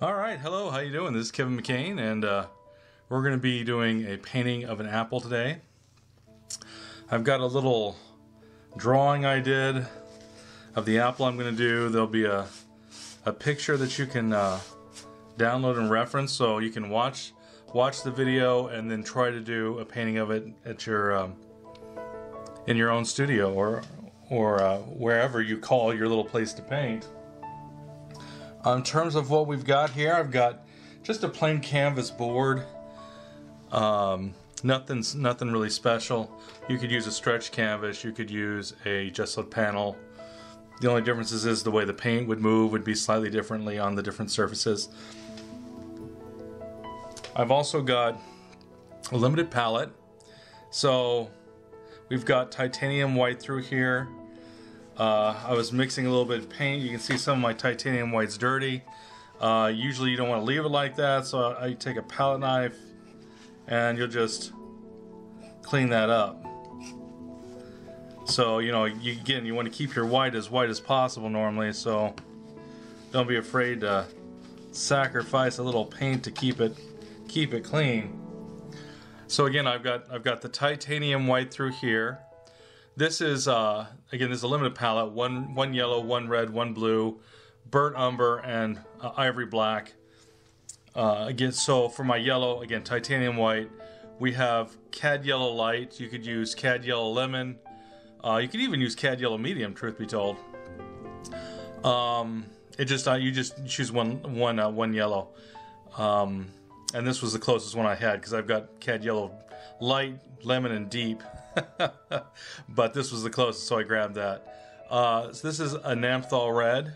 Alright, hello, how you doing? This is Kevin McCain, and we're going to be doing a painting of an apple today. I've got a little drawing I did of the apple I'm going to do. There'll be a picture that you can download and reference, so you can watch the video and then try to do a painting of it at your in your own studio or wherever you call your little place to paint. In terms of what we've got here, I've got just a plain canvas board. Nothing really special. You could use a stretch canvas. You could use a gessoed panel. The only difference is the way the paint would move would be slightly differently on the different surfaces. I've also got a limited palette. So we've got titanium white through here. I was mixing a little bit of paint. You can see some of my titanium white's dirty. Usually you don't want to leave it like that, so I take a palette knife and you'll just clean that up. So, you know, you want to keep your white as possible normally, so don't be afraid to sacrifice a little paint to keep it clean. So again, I've got the titanium white through here. This is, again, this is a limited palette, one yellow, one red, one blue, burnt umber, and ivory black. Again, so for my yellow, again, titanium white, we have CAD yellow light. You could use CAD yellow lemon. You could even use CAD yellow medium, truth be told. It just, you just choose one yellow. And this was the closest one I had because I've got CAD yellow light, lemon, and deep. But this was the closest, so I grabbed that. So this is a Naphthol Red.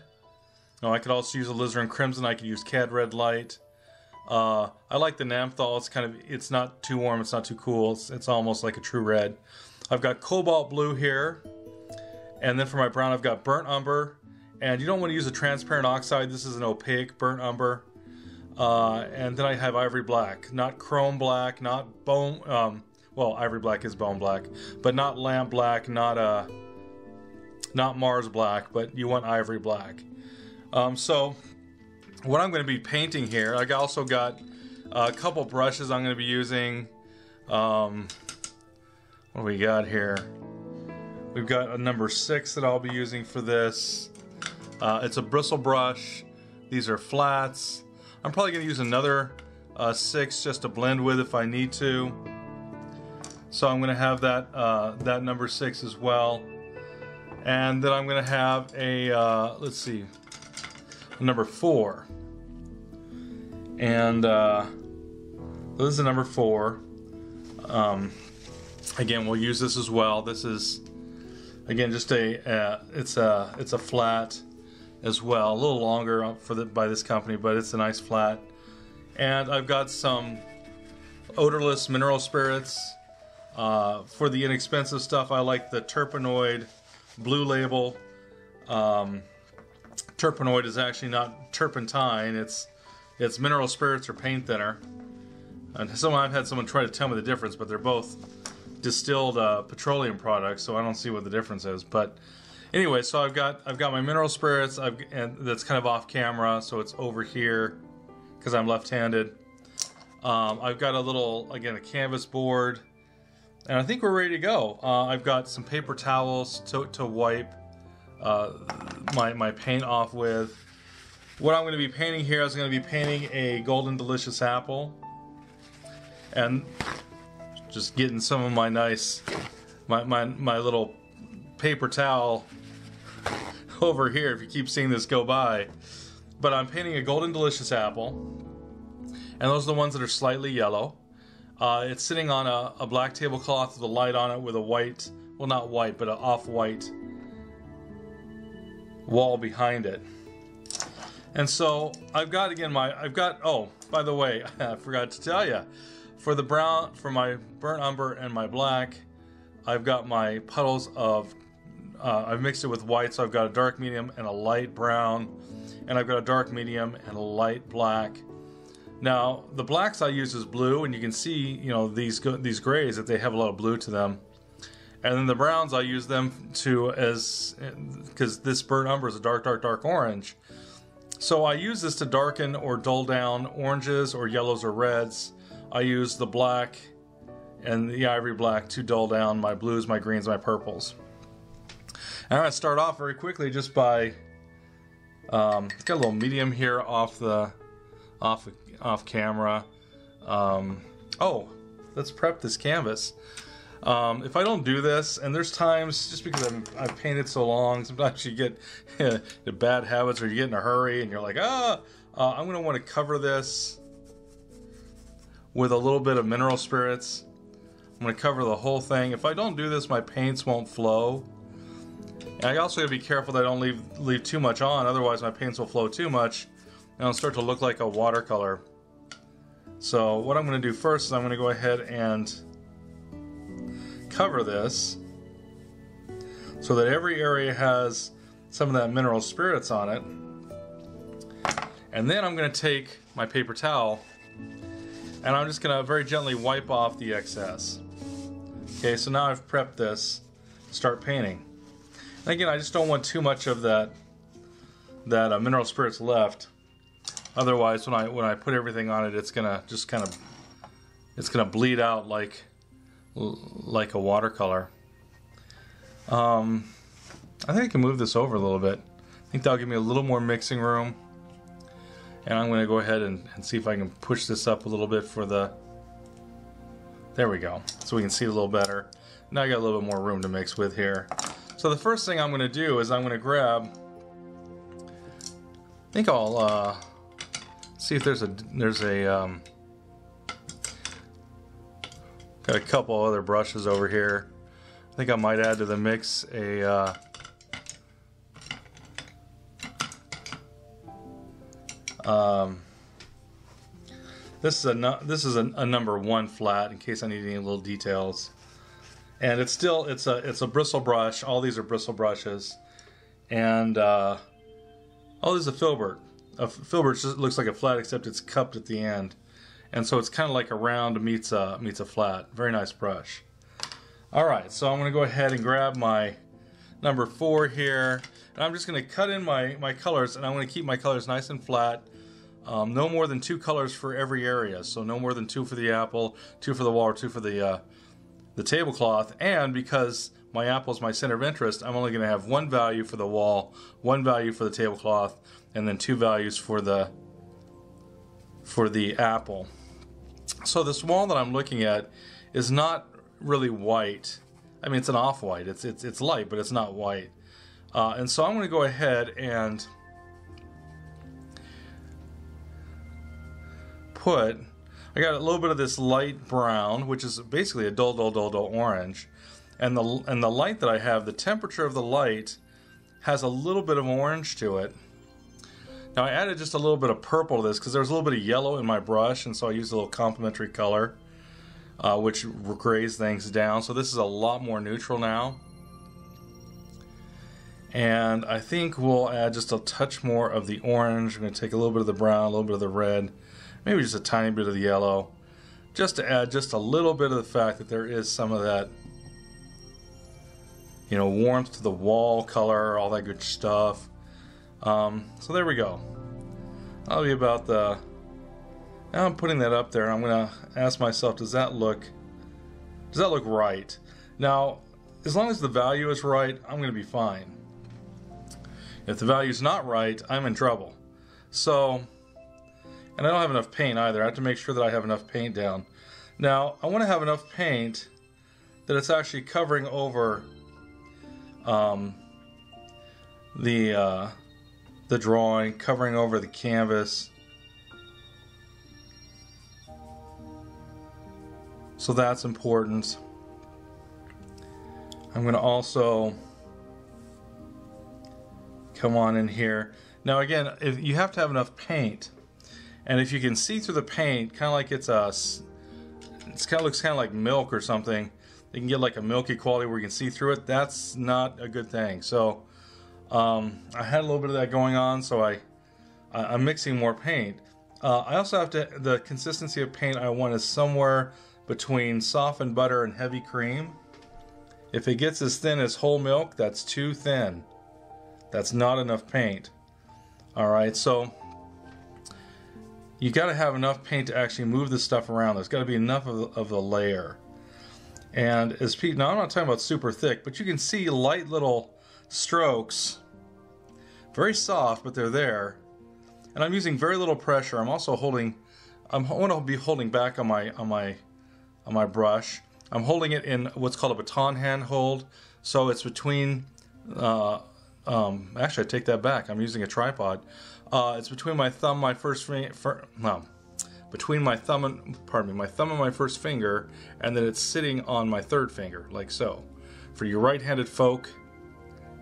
Now I could also use Alizarin Crimson. I could use Cad Red Light. I like the Naphthol. It's kind of, it's not too warm, it's not too cool. It's almost like a true red. I've got Cobalt Blue here, and then for my brown I've got Burnt Umber. And you don't want to use a transparent oxide. This is an opaque Burnt Umber. And then I have Ivory Black, not Chrome Black, not Bone. Well, Ivory Black is Bone Black, but not Lamp Black, not Mars Black, but you want Ivory Black. So what I'm going to be painting here, I also got a couple brushes I'm going to be using. What do we got here? We've got a number 6 that I'll be using for this. It's a bristle brush. These are flats. I'm probably going to use another 6 just to blend with if I need to. So I'm going to have that that number 6 as well, and then I'm going to have a let's see, a number 4, and this is a number 4. Again, we'll use this as well. This is again just a it's a flat as well, a little longer for the, by this company, but it's a nice flat. And I've got some odorless mineral spirits. For the inexpensive stuff, I like the Terpenoid Blue Label. Terpenoid is actually not turpentine, it's mineral spirits or paint thinner. And I've had someone try to tell me the difference, but they're both distilled petroleum products, so I don't see what the difference is. But anyway, so I've got my mineral spirits, and that's kind of off camera, so it's over here because I'm left-handed. I've got a little, again, a canvas board. And I think we're ready to go. I've got some paper towels to wipe my paint off with. What I'm going to be painting here is going to be painting a Golden Delicious apple. And just getting some of my nice, my little paper towel over here if you keep seeing this go by. But I'm painting a Golden Delicious apple. And those are the ones that are slightly yellow. It's sitting on a black tablecloth with a light on it, with a white, well, not white, but an off-white wall behind it. And so I've got, again, oh, by the way, I forgot to tell you, for the brown, for my burnt umber and my black, I've got my puddles of, I've mixed it with white, so I've got a dark medium and a light brown, and I've got a dark medium and a light black. Now, the blacks I use is blue, and you can see, you know, these grays, that they have a lot of blue to them. And then the browns, I use them because this burnt umber is a dark orange. So I use this to darken or dull down oranges or yellows or reds. I use the black and the ivory black to dull down my blues, my greens, my purples. And I'm going to start off very quickly just by got a little medium here off camera. Oh, let's prep this canvas. If I don't do this, and there's times, just because I've painted so long, sometimes you get the bad habits or you get in a hurry and you're like, I'm going to want to cover this with a little bit of mineral spirits. I'm going to cover the whole thing. If I don't do this, my paints won't flow. And I also got to be careful that I don't leave too much on, otherwise my paints will flow too much and it'll start to look like a watercolor. So what I'm going to do first is I'm going to go ahead and cover this so that every area has some of that mineral spirits on it, and then I'm going to take my paper towel and I'm just going to very gently wipe off the excess. Okay, so now I've prepped this to start painting. And again, I just don't want too much of that mineral spirits left, otherwise when I put everything on it, it's going to just kind of, it's going to bleed out like a watercolor. I think I can move this over a little bit. I think that'll give me a little more mixing room, and I'm going to go ahead and see if I can push this up a little bit for the, there we go, so we can see it a little better. Now I got a little bit more room to mix with here. So the first thing I'm going to do is I'm going to grab, I think I'll see if there's a got a couple other brushes over here. I think I might add to the mix this is a number one flat in case I need any little details. And it's still, it's a bristle brush. All these are bristle brushes. And oh, this is a filbert. A filbert just looks like a flat except it's cupped at the end. And so it's kind of like a round meets a flat. Very nice brush. Alright, so I'm going to go ahead and grab my number 4 here. And I'm just going to cut in my colors, and I'm going to keep my colors nice and flat. No more than 2 colors for every area. So no more than 2 for the apple, 2 for the wall, or 2 for the tablecloth. And because my apple is my center of interest, I'm only going to have 1 value for the wall, 1 value for the tablecloth, and then 2 values for the apple. So this wall that I'm looking at is not really white. I mean, it's an off-white. It's light, but it's not white. And so I'm going to go ahead and put, I got a little bit of this light brown, which is basically a dull orange. And the light that I have, the temperature of the light has a little bit of orange to it. Now I added just a little bit of purple to this because there was a little bit of yellow in my brush, and so I used a little complementary color which grays things down. So this is a lot more neutral now. And I think we'll add just a touch more of the orange. I'm going to take a little bit of the brown, a little bit of the red, maybe just a tiny bit of the yellow, just to add just a little bit of the fact that there is some of that, you know, warmth to the wall color, all that good stuff. So there we go. That'll be about the, now I'm putting that up there. I'm going to ask myself, does that look right? Now, as long as the value is right, I'm going to be fine. If the value is not right, I'm in trouble. So, and I don't have enough paint either. I have to make sure that I have enough paint down. Now, I want to have enough paint that it's actually covering over, the drawing, covering over the canvas, so that's important. I'm going to also come on in here. Now again, if you have to have enough paint, and if you can see through the paint, kind of like it's kind of looks kind of like milk or something. You can get like a milky quality where you can see through it. That's not a good thing. So I had a little bit of that going on, so I'm mixing more paint. I also have to, the consistency of paint I want is somewhere between softened butter and heavy cream. If it gets as thin as whole milk, that's too thin. That's not enough paint. Alright, so you got to have enough paint to actually move this stuff around. There's got to be enough of the layer. And as Pete, now I'm not talking about super thick, but you can see light little strokes, very soft, but they're there. And I'm using very little pressure. I'm also holding, I want to be holding back on my brush. I'm holding it in what's called a baton hand hold, so it's between. Actually, I take that back. I'm using a tripod. It's between my thumb, my first finger. Between my thumb and my thumb and my first finger, and then it's sitting on my third finger, like so. For you right-handed folk,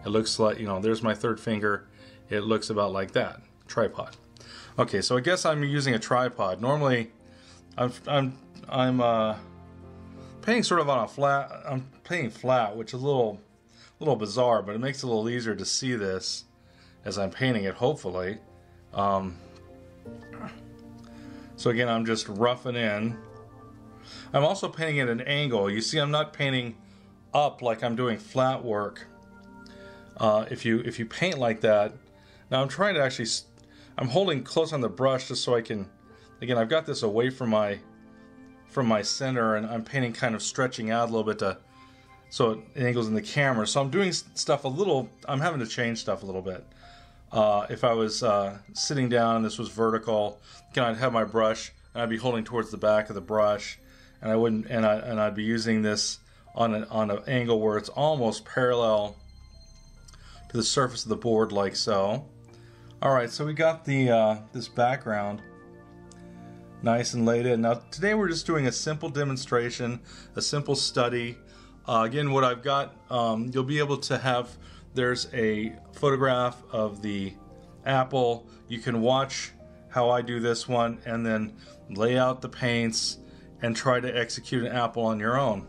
it looks like, you know, there's my third finger. It looks about like that. Tripod. Okay, so I guess I'm using a tripod. Normally, I'm painting sort of on a flat. I'm painting flat, which is a little bizarre, but it makes it a little easier to see this as I'm painting it, hopefully. So again, I'm just roughing in. I'm also painting at an angle. You see, I'm not painting up like I'm doing flat work. If you paint like that, now I'm trying to actually, I'm holding close on the brush just so I can, again, I've got this away from my center, and I'm painting kind of stretching out a little bit to, so it angles in the camera. So I'm doing stuff a little, I'm having to change stuff a little bit. If I was sitting down and this was vertical, again, I'd have my brush and I'd be holding towards the back of the brush, and I wouldn't, and I'd be using this on an angle where it's almost parallel to the surface of the board, like so. All right, so we got the this background nice and laid in. Now today we're just doing a simple demonstration, a simple study. Again, what I've got, you'll be able to have, there's a photograph of the apple. You can watch how I do this one and then lay out the paints and try to execute an apple on your own.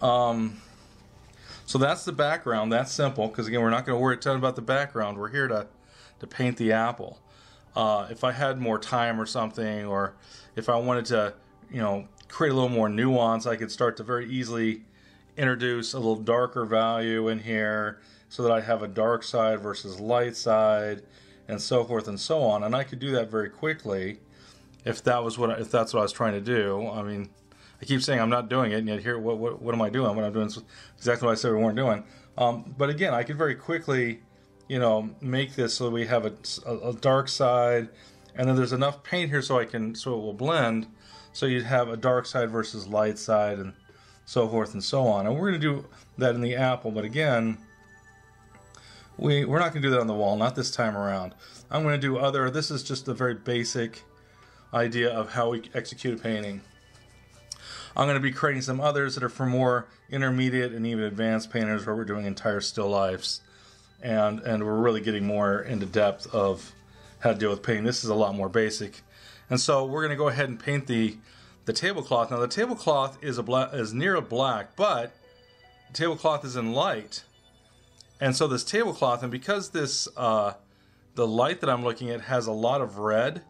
So that's the background. That's simple, because again, we're not going to worry a ton about the background. We're here to paint the apple. If I had more time or something, or if I wanted to, you know, create a little more nuance, I could start to very easily introduce a little darker value in here so that I have a dark side versus light side and so forth and so on, and I could do that very quickly if that's what I was trying to do. I mean, I keep saying I'm not doing it, and yet here, what am I doing? What I'm doing is exactly what I said we weren't doing. But again, I could very quickly, you know, make this so that we have a dark side, and then there's enough paint here so I can, so it will blend. So you'd have a dark side versus light side and so forth and so on. And we're going to do that in the apple, but again, we're not going to do that on the wall, not this time around. I'm going to do other, this is just the very basic idea of how we execute a painting. I'm going to be creating some others that are for more intermediate and even advanced painters, where we're doing entire still lifes. And we're really getting more into depth of how to deal with painting. This is a lot more basic. And so we're going to go ahead and paint the tablecloth. Now the tablecloth is near a black, but the tablecloth is in light. And so this tablecloth, and because this the light that I'm looking at has a lot of red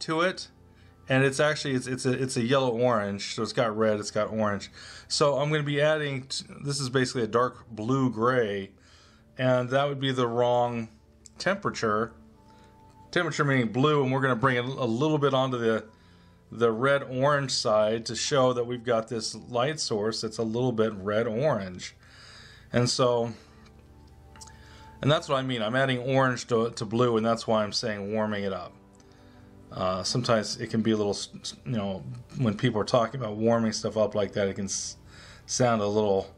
to it, and it's actually it's a yellow orange, so it's got red, it's got orange. So I'm going to be adding this is basically a dark blue gray, and that would be the wrong temperature. Temperature meaning blue, and we're going to bring it a little bit onto the red-orange side to show that we've got this light source that's a little bit red-orange. And so, and that's what I mean. I'm adding orange to blue, and that's why I'm saying warming it up. Sometimes it can be a little, you know, when people are talking about warming stuff up like that, it can sound a little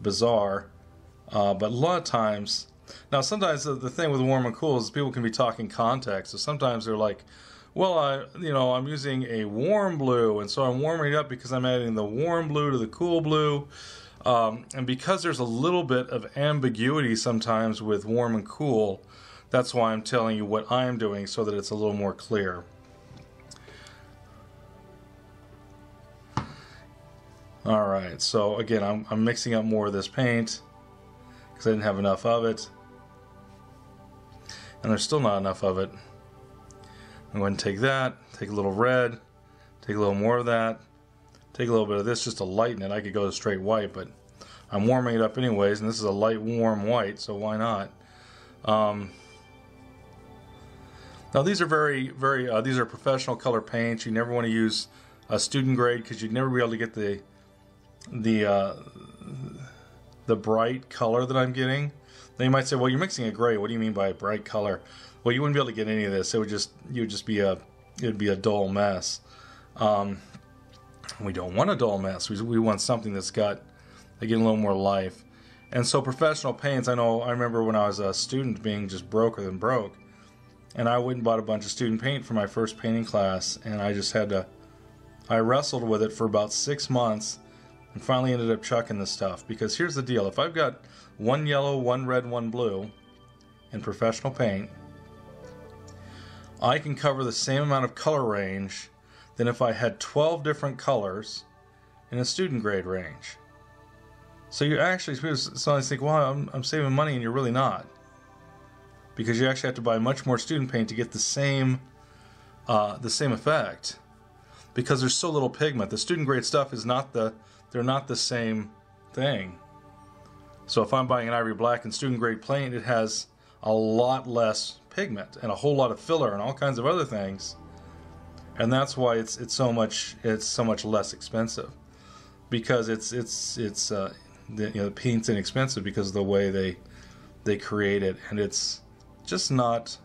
bizarre. But a lot of times... Now, sometimes the thing with warm and cool is people can be talking context. So sometimes they're like, well, I'm using a warm blue, and so I'm warming it up because I'm adding the warm blue to the cool blue. And because there's a little bit of ambiguity sometimes with warm and cool, that's why I'm telling you what I'm doing, so that it's a little more clear. All right, so again, I'm mixing up more of this paint because I didn't have enough of it. And there's still not enough of it. I'm going to take that, take a little red, take a little more of that, take a little bit of this just to lighten it. I could go to straight white, but I'm warming it up anyways, and this is a light warm white, so why not? Now these are these are professional color paints. You never want to use a student grade because you'd never be able to get the bright color that I'm getting. Now you might say, well, you're mixing a gray. What do you mean by a bright color? Well, you wouldn't be able to get any of this. It would just, it'd be a dull mess. We don't want a dull mess. We want something that's got, again, a little more life. And so professional paints, I remember when I was a student being just broker than broke, and I went and bought a bunch of student paint for my first painting class, and I just had to, I wrestled with it for about 6 months and finally ended up chucking this stuff. Because here's the deal, if I've got one yellow, one red, one blue in professional paint, I can cover the same amount of color range than if I had 12 different colors in a student grade range. So you actually, people sometimes think, well, I'm saving money, and you're really not. Because you actually have to buy much more student paint to get the same effect. Because there's so little pigment. The student grade stuff is not the, they're not the same thing. So if I'm buying an Ivory Black and student grade paint, it has a lot less pigment and a whole lot of filler and all kinds of other things. And that's why it's so much less expensive, because the paint's inexpensive because of the way they create it, and it's just not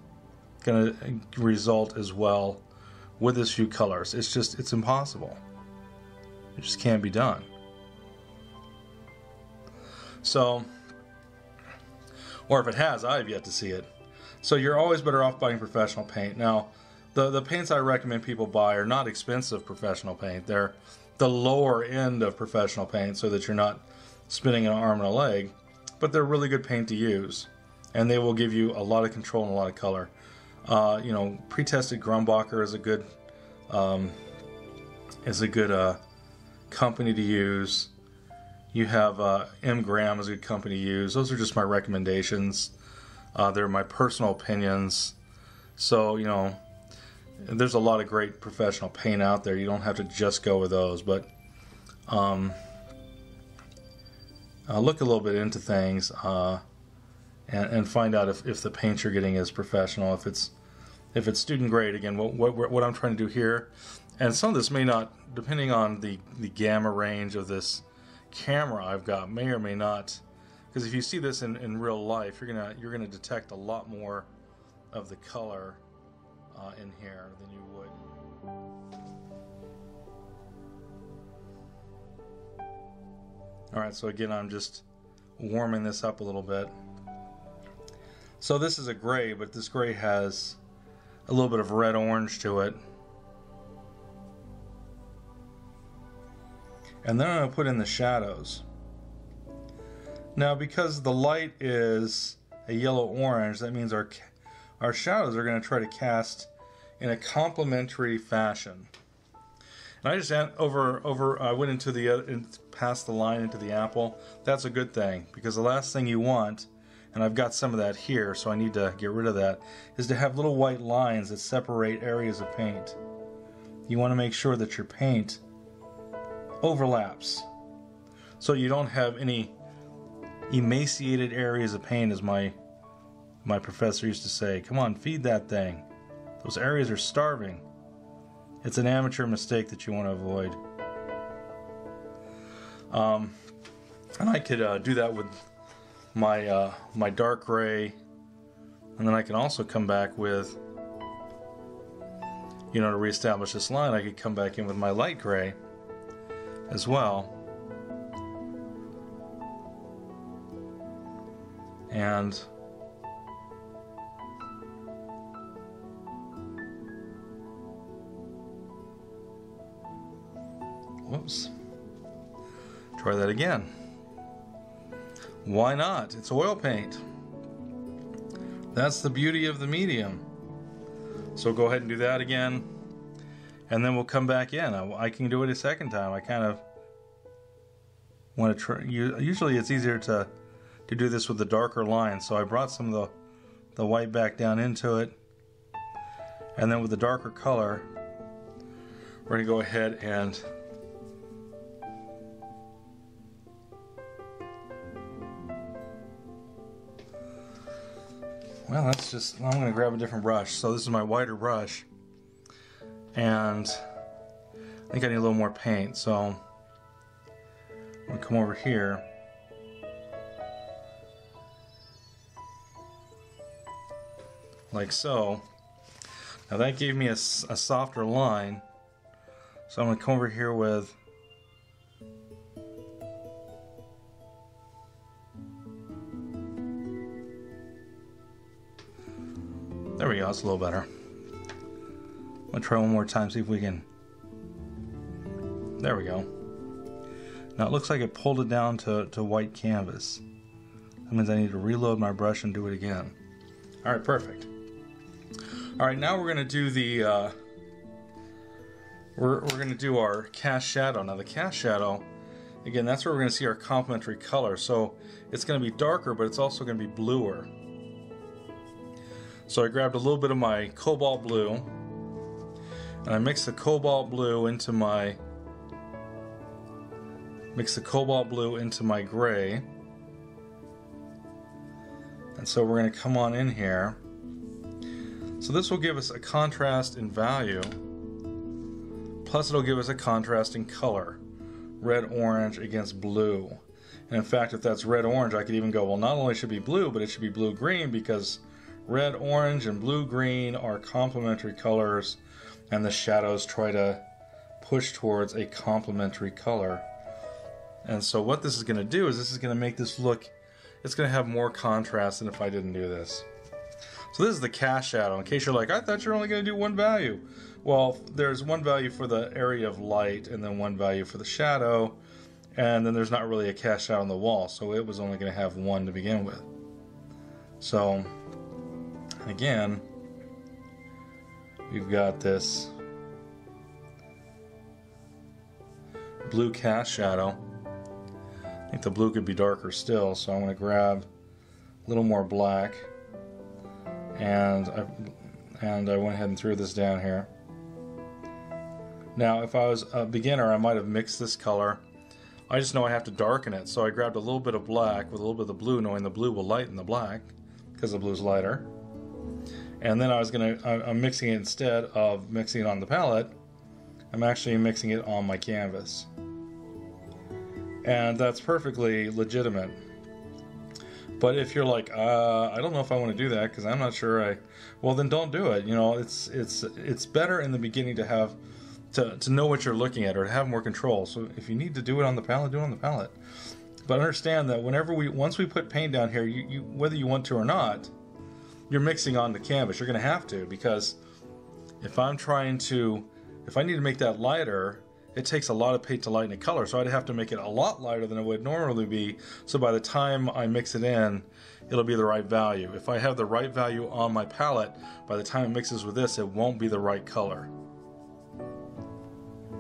going to result as well with as few colors. It's impossible. It just can't be done. So, or if it has, I've yet to see it. So you're always better off buying professional paint. Now, the paints I recommend people buy are not expensive professional paint. They're the lower end of professional paint, so that you're not spinning an arm and a leg, but they're really good paint to use, and they will give you a lot of control and a lot of color. You know, pre-tested Grumbacher is a good company to use. You have M. Graham is a good company to use. Those are just my recommendations. They're my personal opinions. So, you know, there's a lot of great professional paint out there. You don't have to just go with those, but look a little bit into things and find out if the paint you're getting is professional, if it's student grade. Again, what I'm trying to do here, and some of this may not, depending on the gamma range of this camera I've got, may or may not, because if you see this in real life, you're gonna detect a lot more of the color in here than you would. Alright, so again, I'm just warming this up a little bit. So this is a gray, but this gray has a little bit of red-orange to it. And then I'm going to put in the shadows. Now, because the light is a yellow-orange, that means our shadows are going to try to cast in a complementary fashion. And I just went into the past the line into the apple. That's a good thing, because the last thing you want, and I've got some of that here, so I need to get rid of that, is to have little white lines that separate areas of paint. You want to make sure that your paint overlaps, so you don't have any emaciated areas of paint, as my professor used to say. Come on, feed that thing. Those areas are starving. It's an amateur mistake that you want to avoid. And I could do that with my my dark gray, and then I can also come back with, you know, to reestablish this line, I could come back in with my light gray as well, and whoops. Try that again. Why not? It's oil paint. That's the beauty of the medium. So go ahead and do that again, and then we'll come back in. I can do it a second time. I kind of want to try. Usually it's easier to do this with the darker line. So I brought some of the white back down into it, and then with the darker color, we're going to go ahead and Well, that's just, I'm going to grab a different brush. So this is my wider brush, and I think I need a little more paint, so I'm going to come over here. Like so. Now that gave me a softer line, so I'm going to come over here with there we go, it's a little better. I'm going to try one more time, see if we can. There we go. Now it looks like it pulled it down to white canvas. That means I need to reload my brush and do it again. Alright, perfect. Alright, now we're gonna do the we're gonna do our cast shadow. Now the cast shadow, again, that's where we're gonna see our complementary color. So it's gonna be darker, but it's also gonna be bluer. So I grabbed a little bit of my cobalt blue, and I mixed the cobalt blue into my gray. And so we're going to come on in here. So this will give us a contrast in value, plus it'll give us a contrast in color. Red, orange against blue. And in fact, if that's red, orange, I could even go, well, not only should it be blue, but it should be blue, green, because red, orange, and blue, green are complementary colors, and the shadows try to push towards a complementary color. And so what this is going to do is this is going to make this look, it's going to have more contrast than if I didn't do this. So this is the cast shadow. In case you're like, I thought you were only going to do one value. Well, there's one value for the area of light, and then one value for the shadow, and then there's not really a cast shadow on the wall, so it was only going to have one to begin with. So again, we've got this blue cast shadow. I think the blue could be darker still, so I'm going to grab a little more black, and I went ahead and threw this down here. Now if I was a beginner, I might have mixed this color. I just know I have to darken it, so I grabbed a little bit of black with a little bit of the blue, knowing the blue will lighten the black because the blue's lighter. And then I was going to, I'm mixing it, instead of mixing it on the palette, I'm actually mixing it on my canvas. And that's perfectly legitimate. But if you're like, I don't know if I want to do that because I'm not sure I, well, then don't do it. You know, it's better in the beginning to have to know what you're looking at, or to have more control. So if you need to do it on the palette, do it on the palette. But understand that whenever once we put paint down here, you whether you want to or not, you're mixing on the canvas. You're going to have to, because if I need to make that lighter, it takes a lot of paint to lighten a color, so I'd have to make it a lot lighter than it would normally be, so by the time I mix it in, it'll be the right value. If I have the right value on my palette, by the time it mixes with this, it won't be the right color.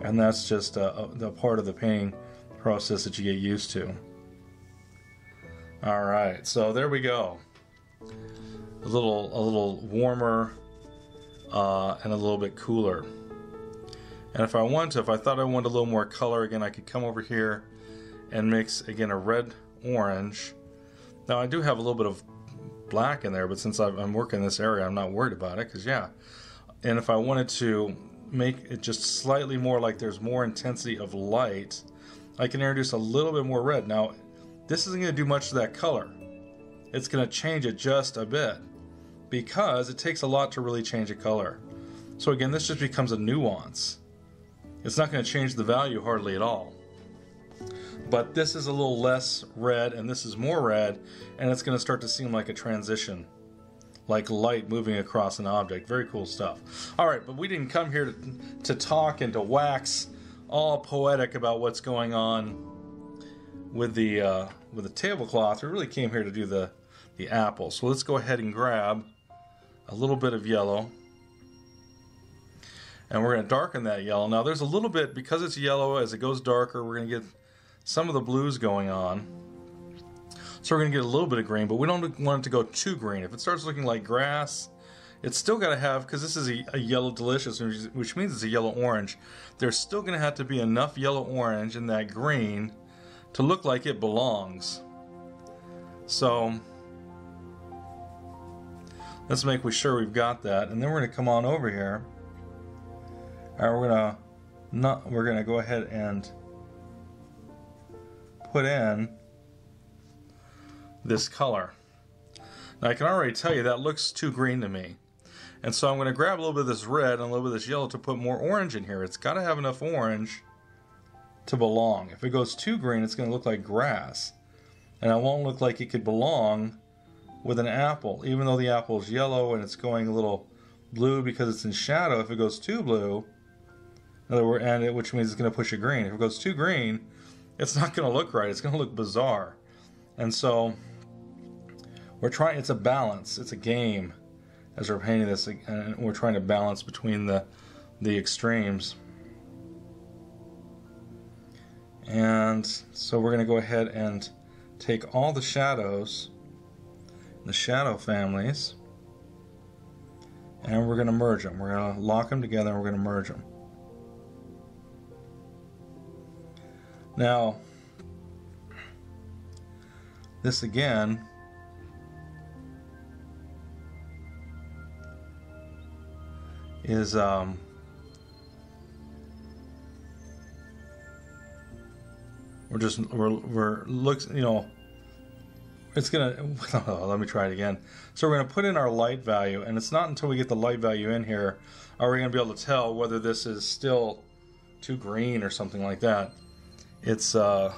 And that's just the part of the painting process that you get used to. Alright, so there we go. A little warmer and a little bit cooler. And if I want to, if I thought I wanted a little more color, again, I could come over here and mix, again, a red-orange. Now, I do have a little bit of black in there, but since I'm working this area, I'm not worried about it, because, yeah. And if I wanted to make it just slightly more like there's more intensity of light, I can introduce a little bit more red. Now, this isn't going to do much to that color. It's going to change it just a bit, because it takes a lot to really change a color. So, again, this just becomes a nuance. It's not going to change the value hardly at all. But this is a little less red, and this is more red, and it's going to start to seem like a transition, like light moving across an object. Very cool stuff. Alright, but we didn't come here to talk and to wax all poetic about what's going on with the tablecloth. We really came here to do the apple. So let's go ahead and grab a little bit of yellow. And we're going to darken that yellow. Now there's a little bit, because it's yellow, as it goes darker, we're going to get some of the blues going on. So we're going to get a little bit of green, but we don't want it to go too green. If it starts looking like grass, it's still got to have, because this is a yellow delicious, which means it's a yellow orange, there's still going to have to be enough yellow orange in that green to look like it belongs. So Let's make sure we've got that, and then we're going to come on over here, and we're going to go ahead and put in this color. Now I can already tell you that looks too green to me, and so I'm going to grab a little bit of this red and a little bit of this yellow to put more orange in here. It's got to have enough orange to belong. If it goes too green, it's going to look like grass, and it won't look like it could belong with an apple, even though the apple is yellow and it's going a little blue because it's in shadow. If it goes too blue, which means it's going to push it green. If it goes too green, it's not going to look right. It's going to look bizarre. And so we're trying. It's a balance. It's a game as we're painting this, and we're trying to balance between the extremes. And so we're going to go ahead and take all the shadows, the shadow families, and we're going to merge them. We're going to lock them together and we're going to merge them. Now, this again is let me try it again. So we're going to put in our light value, and it's not until we get the light value in here are we going to be able to tell whether this is still too green or something like that. It's still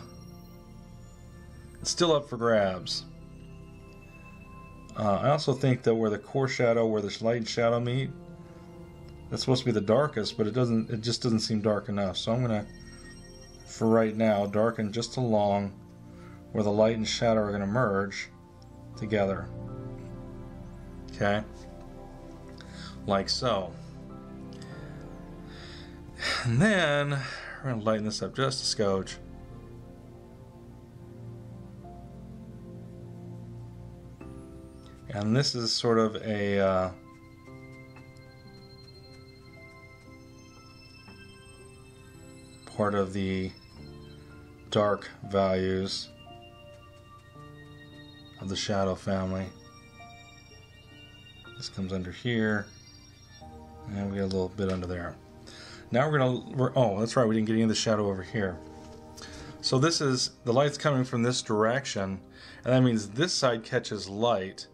up for grabs. I also think that where the core shadow, where the light and shadow meet, that's supposed to be the darkest, but it just doesn't seem dark enough. So I'm going to, for right now, darken just along where the light and shadow are going to merge together. Okay? Like so. And then we're going to lighten this up just a skosh. And this is sort of a part of the dark values of the shadow family. This comes under here, and we get a little bit under there. Now oh, that's right, we didn't get any of the shadow over here. So this is, the light's coming from this direction, and that means this side catches light,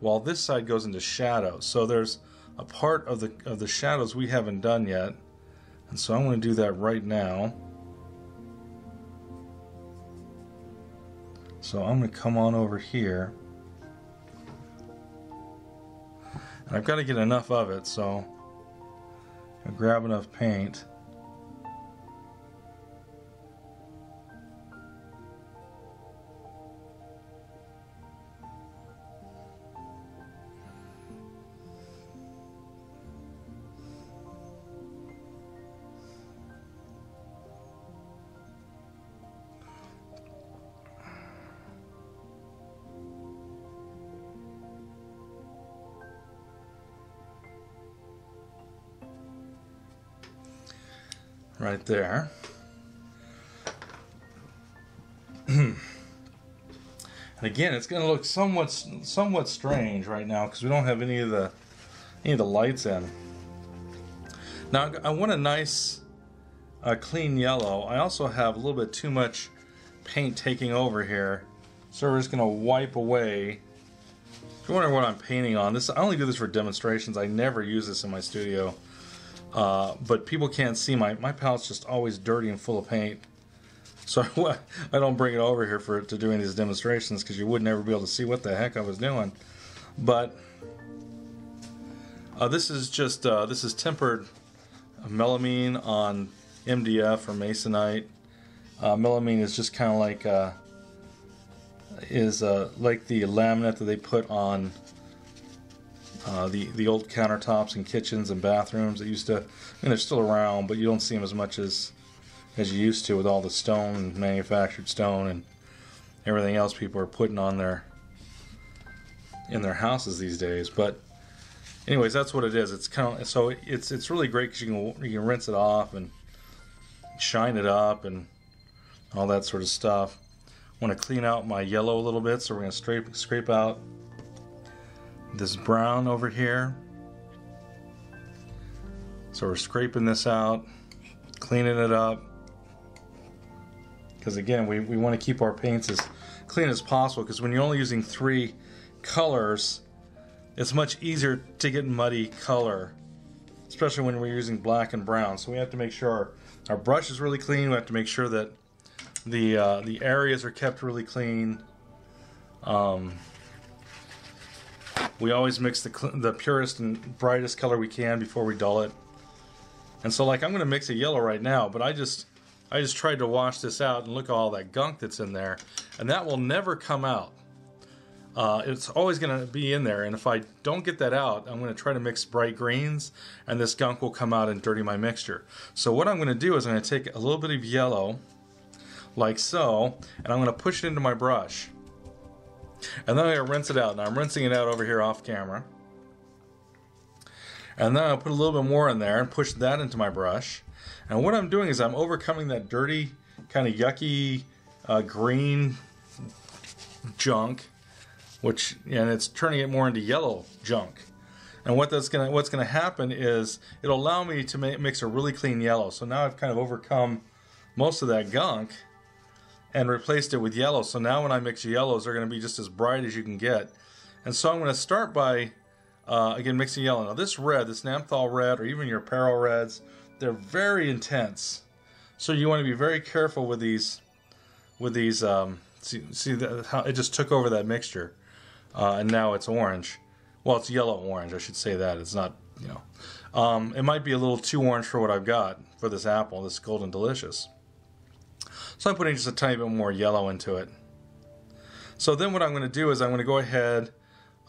while this side goes into shadow. So there's a part of the shadows we haven't done yet, and so I'm going to do that right now. So I'm going to come on over here, and I've got to get enough of it, so I'll grab enough paint. Right there. And again, it's going to look somewhat strange right now because we don't have any of the lights in. Now I want a nice clean yellow. I also have a little bit too much paint taking over here, so we're just going to wipe away. If you wonder what I'm painting on, this I only do this for demonstrations. I never use this in my studio. But people can't see my palette's just always dirty and full of paint, so I don't bring it over here to do any of these demonstrations because you would never be able to see what the heck I was doing. But this is just this is tempered melamine on MDF or masonite. Melamine is just kind of like like the laminate that they put on the old countertops and kitchens and bathrooms that used to, they're still around, but you don't see them as much as you used to with all the stone, manufactured stone and everything else people are putting on in their houses these days. But anyways, that's what it is. It's kind of, so it's really great because you can rinse it off and shine it up and all that sort of stuff. I want to clean out my yellow a little bit, so we're going to scrape out this brown over here. So we're scraping this out, cleaning it up, because again we want to keep our paints as clean as possible, because when you're only using 3 colors, it's much easier to get muddy color, especially when we're using black and brown. So we have to make sure our brush is really clean. We have to make sure that the areas are kept really clean. We always mix the purest and brightest color we can before we dull it. And so, like, I'm going to mix a yellow right now, but I just tried to wash this out, and look at all that gunk that's in there, and that will never come out. It's always going to be in there, and if I don't get that out, I'm going to try to mix bright greens, and this gunk will come out and dirty my mixture. So what I'm going to do is I'm going to take a little bit of yellow, like so, and I'm going to push it into my brush. And then I'm going to rinse it out. Now I'm rinsing it out over here off camera. And then I'll put a little bit more in there and push that into my brush. And what I'm doing is I'm overcoming that dirty, kind of yucky green junk, and it's turning it more into yellow junk. And what's gonna happen is it'll allow me to mix a really clean yellow. So now I've kind of overcome most of that gunk and replaced it with yellow. So now when I mix yellows, they're going to be just as bright as you can get. And so I'm going to start by, again, mixing yellow. Now this red, this Naphthol Red, or even your Pearl Reds, they're very intense. So you want to be very careful with these. See how it just took over that mixture, and now it's orange. Well, it's yellow orange, I should say that. It's not, you know. It might be a little too orange for what I've got for this apple, this Golden Delicious. So I'm putting just a tiny bit more yellow into it. So then what I'm going to do is I'm going to go ahead,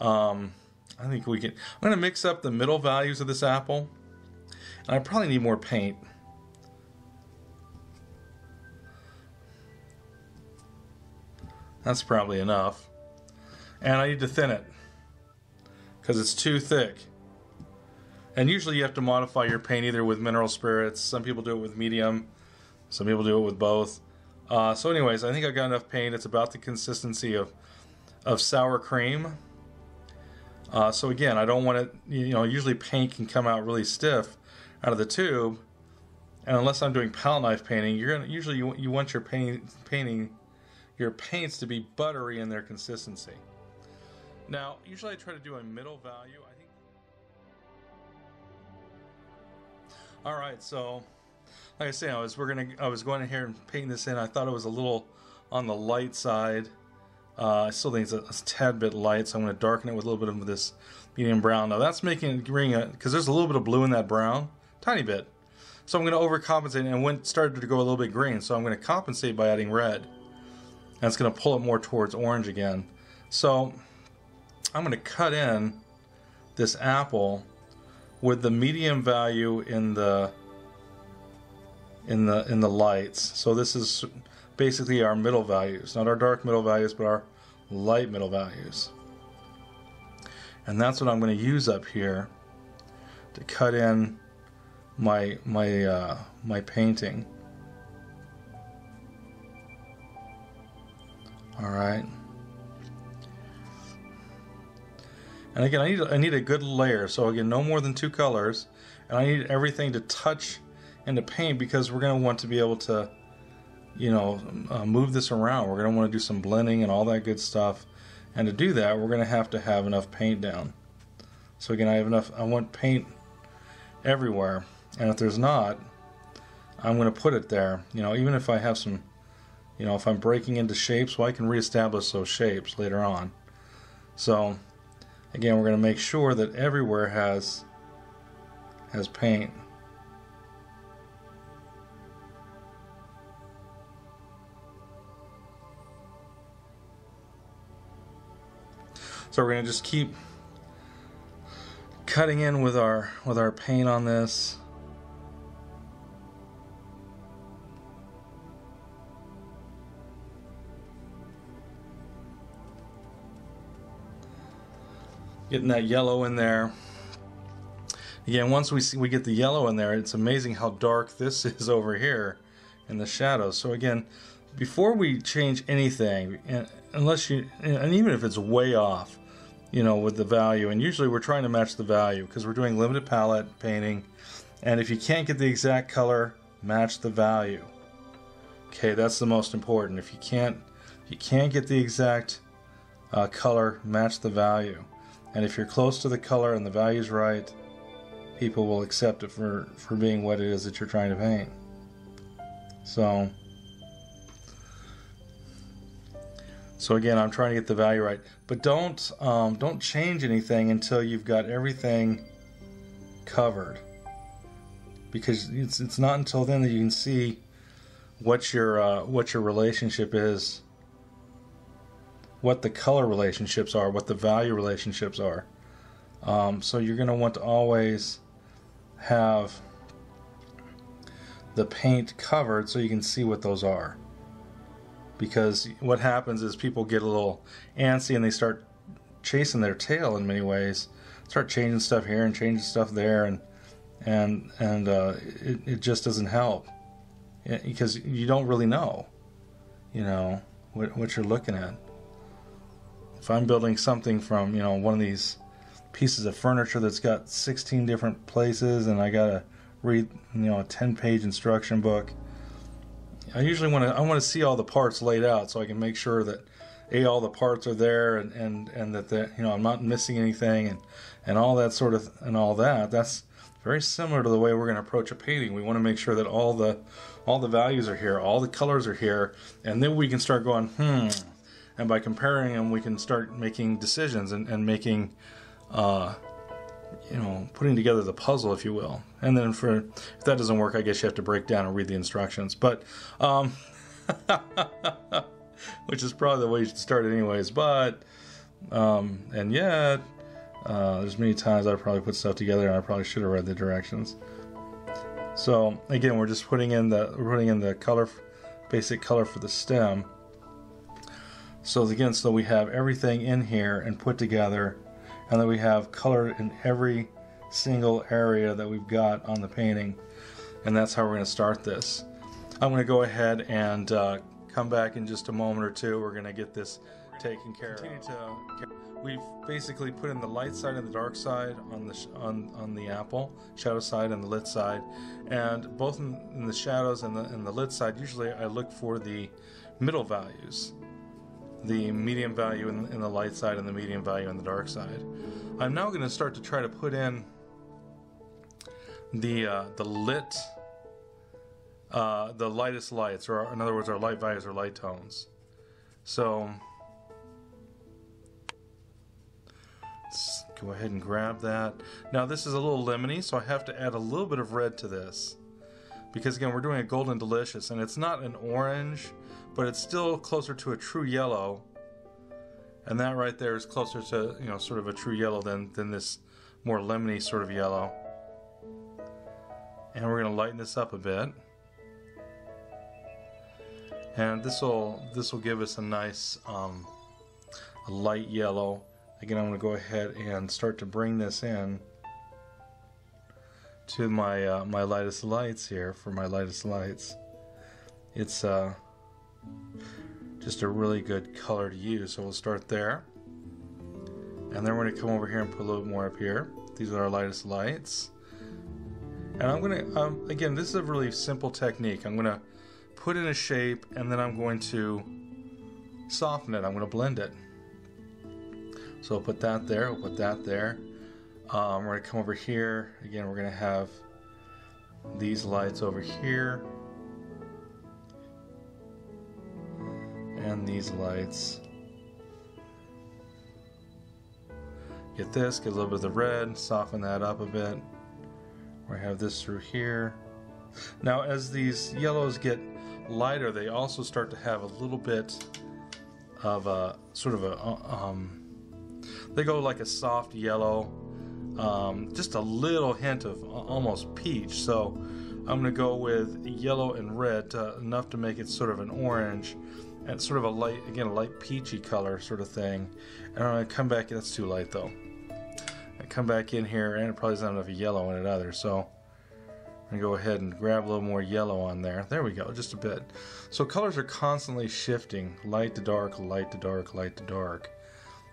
I'm going to mix up the middle values of this apple. And I probably need more paint. That's probably enough. And I need to thin it, because it's too thick. And usually you have to modify your paint either with mineral spirits. Some people do it with medium. Some people do it with both. So anyways, I think I've got enough paint. It's about the consistency of sour cream. So again, I don't want it, you know, usually paint can come out really stiff out of the tube. And unless I'm doing palette knife painting, usually you want your paints to be buttery in their consistency. Now, usually I try to do a middle value. I think. All right, so like I say, I was going in here and painting this in. I thought it was a little on the light side. I still think it's a tad bit light, so I'm going to darken it with a little bit of this medium brown. Now that's making it green, because there's a little bit of blue in that brown, tiny bit. So I'm going to overcompensate, and started to go a little bit green. So I'm going to compensate by adding red, and it's going to pull it more towards orange again. So I'm going to cut in this apple with the medium value in the lights. So this is basically our middle values, not our dark middle values, but our light middle values. And that's what I'm going to use up here to cut in my painting. All right. And again, I need a good layer. So again, no more than 2 colors, and I need everything to touch into paint, because we're going to want to be able to, you know, move this around. We're going to want to do some blending and all that good stuff, and to do that we're going to have enough paint down. So again, I want paint everywhere, and if there's not, I'm going to put it there. You know, even if I have some, you know, if I'm breaking into shapes, well, I can reestablish those shapes later on. So again, we're going to make sure that everywhere has paint. So we're going to just keep cutting in with our paint on this. Getting that yellow in there. Again, once we get the yellow in there, it's amazing how dark this is over here in the shadows. So again, before we change anything, and even if it's way off, you know, with the value. And usually we're trying to match the value because we're doing limited palette painting. And if you can't get the exact color, match the value. Okay, that's the most important. If you can't get the exact color, match the value. And if you're close to the color and the value's right, people will accept it for being what it is that you're trying to paint. So again, I'm trying to get the value right. But don't change anything until you've got everything covered. Because it's not until then that you can see what your relationship is, what the color relationships are, what the value relationships are. So you're going to want to always have the paint covered so you can see what those are. Because what happens is people get a little antsy and they start chasing their tail in many ways. Start changing stuff here and changing stuff there, and it just doesn't help because you don't really know, you know, what you're looking at. If I'm building something from, you know, one of these pieces of furniture that's got 16 different places, and I gotta read, you know, a 10-page instruction book. I usually want to see all the parts laid out so I can make sure that all the parts are there and that the, you know, I'm not missing anything and all that sort of That's very similar to the way we're going to approach a painting. We want to make sure that all the values are here, all the colors are here, and then we can start going and by comparing them we can start making decisions and making you know, putting together the puzzle, if you will. And then if that doesn't work, I guess you have to break down and read the instructions. But, which is probably the way you should start it anyways. But, and yet, there's many times I probably put stuff together and I probably should have read the directions. So again, we're just putting in the color, basic color for the stem. So again, so we have everything in here and put together, and then we have color in every single area that we've got on the painting, and that's how we're going to start this. I'm going to go ahead and come back in just a moment or two. We're going to get this taken care of. We've basically put in the light side and the dark side on the apple, shadow side and the lit side, and both in the shadows and the lit side. Usually, I look for the middle values. The medium value in the light side and the medium value in the dark side. I'm now going to start to try to put in the lightest lights, or in other words, our light values or light tones. So let's go ahead and grab that. Now this is a little lemony, so I have to add a little bit of red to this because again, we're doing a Golden Delicious, and it's not an orange, but it's still closer to a true yellow, and that right there is closer to, you know, sort of a true yellow than this more lemony sort of yellow. And we're going to lighten this up a bit, and this will give us a nice a light yellow. Again, I'm going to go ahead and start to bring this in to my my lightest lights here for my lightest lights. It's just a really good color to use, so we'll start there, and then we're going to come over here and put a little more up here. These are our lightest lights, and I'm going to again, this is a really simple technique. I'm going to put in a shape, and then I'm going to soften it. I'm going to blend it. So I'll put that there. I'll put that there. We're going to come over here. Again, we're going to have these lights over here. And these lights. Get this, get a little bit of the red, soften that up a bit. We have this through here. Now as these yellows get lighter, they also start to have a little bit of a sort of a they go like a soft yellow, just a little hint of almost peach. So I'm going to go with yellow and red, enough to make it sort of an orange. And sort of a light, again, a light peachy color sort of thing. And I'm going to come back, that's too light though. I come back in here, and it probably doesn't have enough yellow in it either, so I'm going to go ahead and grab a little more yellow on there. There we go, just a bit. So colors are constantly shifting, light to dark, light to dark, light to dark.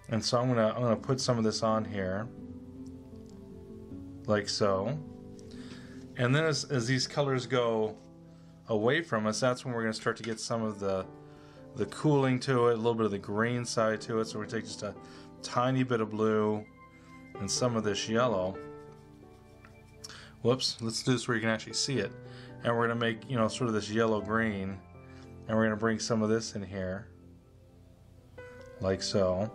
And so I'm gonna put some of this on here, like so. And then as these colors go away from us, that's when we're gonna start to get some of the cooling to it, a little bit of the green side to it. So we take just a tiny bit of blue and some of this yellow. Whoops, let's do this where you can actually see it. And we're gonna make, you know, sort of this yellow green, and we're gonna bring some of this in here, like so.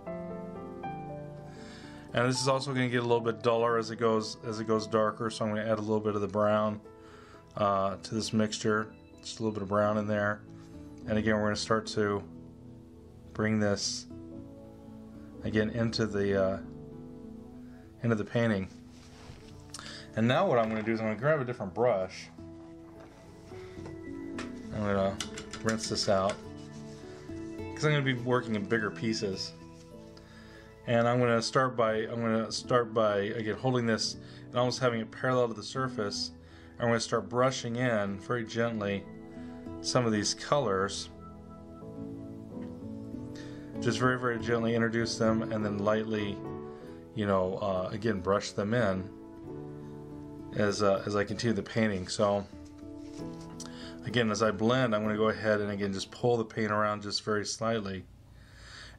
And this is also gonna get a little bit duller as it goes darker, so I'm gonna add a little bit of the brown to this mixture, just a little bit of brown in there. And again, we're gonna start to bring this again into the painting. And now what I'm gonna do is I'm gonna grab a different brush. I'm gonna rinse this out, because I'm gonna be working in bigger pieces. And I'm gonna start by again holding this and almost having it parallel to the surface. And I'm gonna start brushing in very gently some of these colors. Just very, very gently introduce them, and then lightly, you know, again brush them in as I continue the painting. So again, as I blend, I'm going to go ahead and again just pull the paint around just very slightly.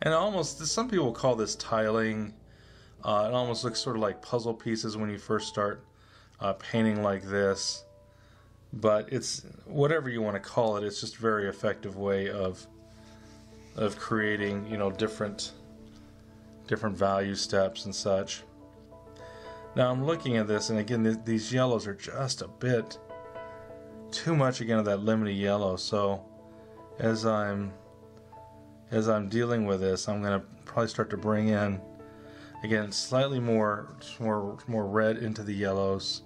And almost, some people call this tiling. It almost looks sort of like puzzle pieces when you first start painting like this. But it's whatever you want to call it. It's just a very effective way of creating, you know, different value steps and such. Now I'm looking at this, and again, these yellows are just a bit too much again of that lemony yellow. So as I'm dealing with this, I'm going to probably start to bring in again slightly more red into the yellows,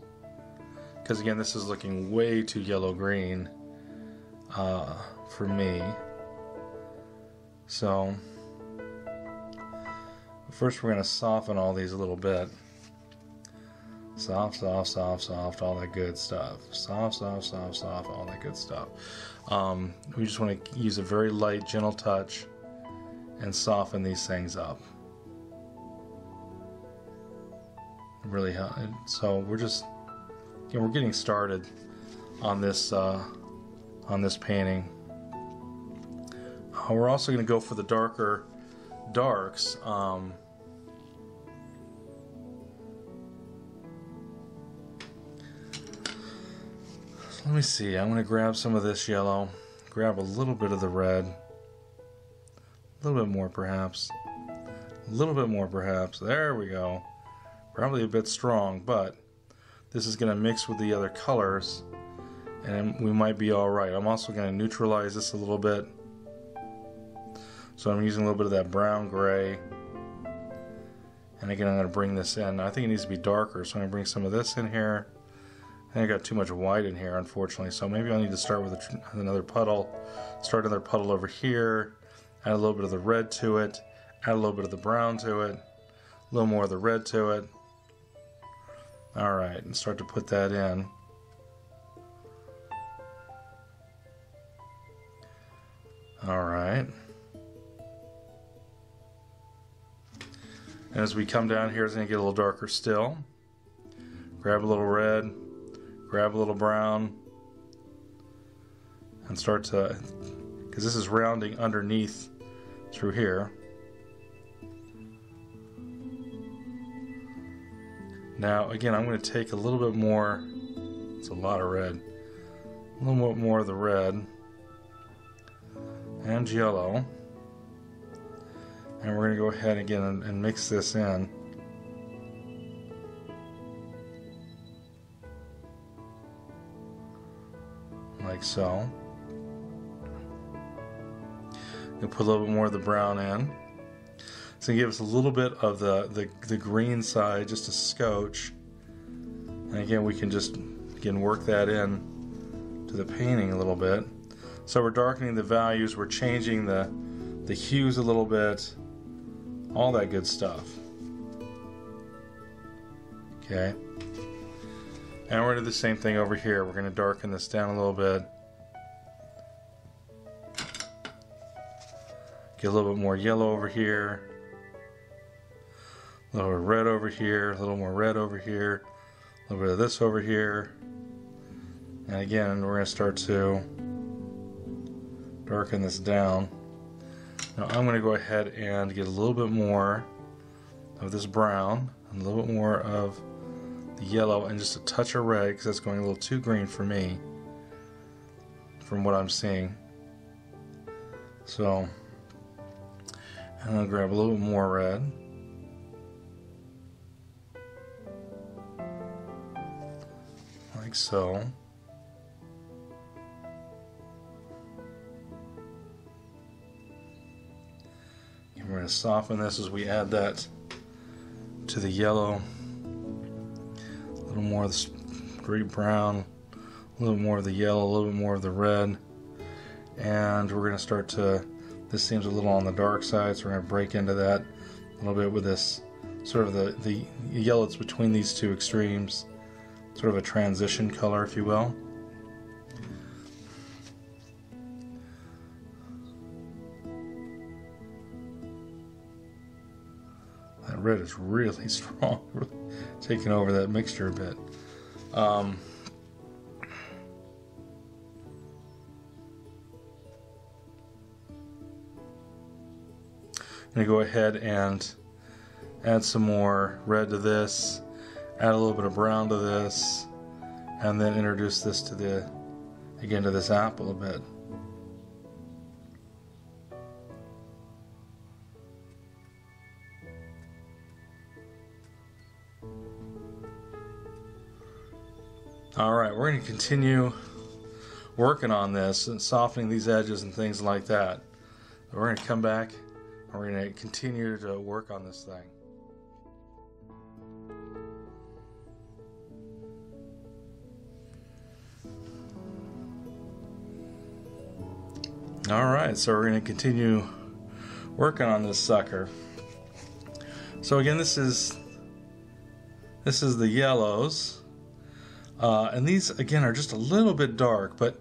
because again this is looking way too yellow green for me. So first we're going to soften all these a little bit. Soft, soft, soft, soft, all that good stuff. Soft, soft, soft, soft, all that good stuff. We just want to use a very light, gentle touch and soften these things up. Really, so we're just, you know, we're getting started on this painting. We're also going to go for the darker darks. Let me see, I'm going to grab some of this yellow, grab a little bit of the red, a little bit more perhaps, a little bit more perhaps, there we go. Probably a bit strong, but this is going to mix with the other colors and we might be alright. I'm also going to neutralize this a little bit. So I'm using a little bit of that brown gray, and again I'm going to bring this in. I think it needs to be darker, so I'm going to bring some of this in here. I think I got too much white in here, unfortunately, so maybe I'll need to start with another puddle. Start another puddle over here, add a little bit of the red to it, add a little bit of the brown to it, a little more of the red to it. Alright, and start to put that in. Alright. And as we come down here, it's going to get a little darker still. Grab a little red. Grab a little brown and start to, because this is rounding underneath through here. Now again, I'm going to take a little bit more, it's a lot of red, a little bit more of the red and yellow, and we're going to go ahead again and mix this in. Like so. We'll put a little bit more of the brown in. It's going to give us a little bit of the green side, just a scotch. And again, we can just again work that in to the painting a little bit. So we're darkening the values, we're changing the hues a little bit, all that good stuff. Okay. And we're going to do the same thing over here. We're going to darken this down a little bit. Get a little bit more yellow over here. a little red over here, a little more red over here, a little bit of this over here. And again, we're going to start to darken this down. Now I'm going to go ahead and get a little bit more of this brown and a little bit more of the yellow and just a touch of red, because that's going a little too green for me from what I'm seeing. So I'm going to grab a little bit more red. Like so. And we're going to soften this as we add that to the yellow. A little more of this great brown, a little more of the yellow, a little bit more of the red. And we're going to start to, this seems a little on the dark side, so we're going to break into that a little bit with this sort of the yellow that's between these two extremes, sort of a transition color, if you will. That red is really strong, really taking over that mixture a bit. I'm going to go ahead and add some more red to this, add a little bit of brown to this, and then introduce this to the, again, to this apple a bit. Alright, we're going to continue working on this and softening these edges and things like that. We're going to come back. We're going to continue to work on this thing. Alright, so we're going to continue working on this sucker. So again, this is the yellows. And these, again, are just a little bit dark, but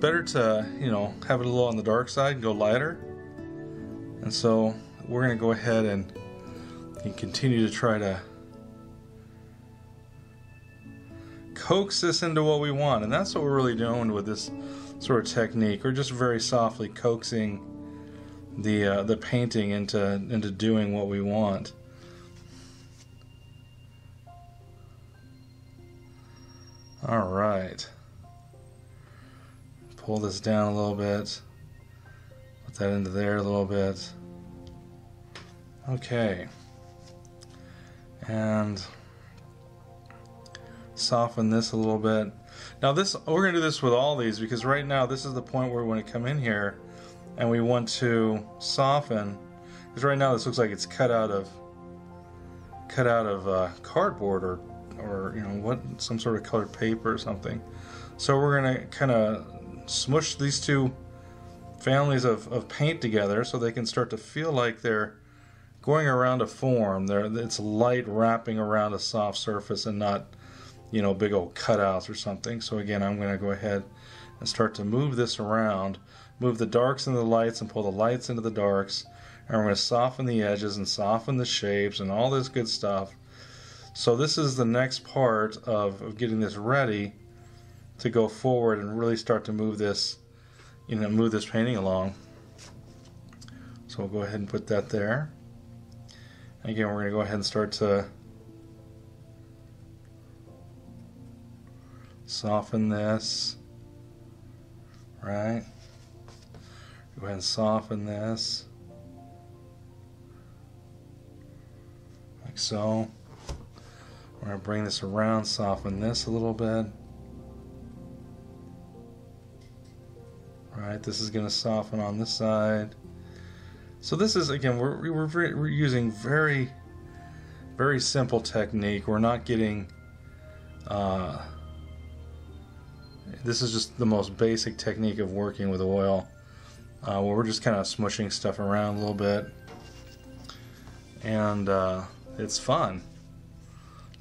better to, you know, have it a little on the dark side and go lighter. And so we're going to go ahead and continue to try to coax this into what we want. And that's what we're really doing with this sort of technique. We're just very softly coaxing the painting into doing what we want. All right. Pull this down a little bit. That into there a little bit. Okay. And soften this a little bit. Now this, we're going to do this with all these, because right now this is the point where we want to come in here and we want to soften, because right now this looks like it's cut out of cardboard or you know what, some sort of colored paper or something. So we're going to kind of smush these two families of paint together so they can start to feel like they're going around a form. It's light wrapping around a soft surface and not, you know, big old cutouts or something. So again, I'm going to go ahead and start to move this around, move the darks into the lights and pull the lights into the darks, and we're going to soften the edges and soften the shapes and all this good stuff. So this is the next part of getting this ready to go forward and really start to move this, you know, move this painting along. So we'll go ahead and put that there. And again, we're going to go ahead and start to soften this. Right? Go ahead and soften this. Like so. We're going to bring this around, soften this a little bit. Alright, this is going to soften on this side. So this is, again, we're using very, very simple technique. We're not getting, this is just the most basic technique of working with oil, where we're just kind of smushing stuff around a little bit. And it's fun.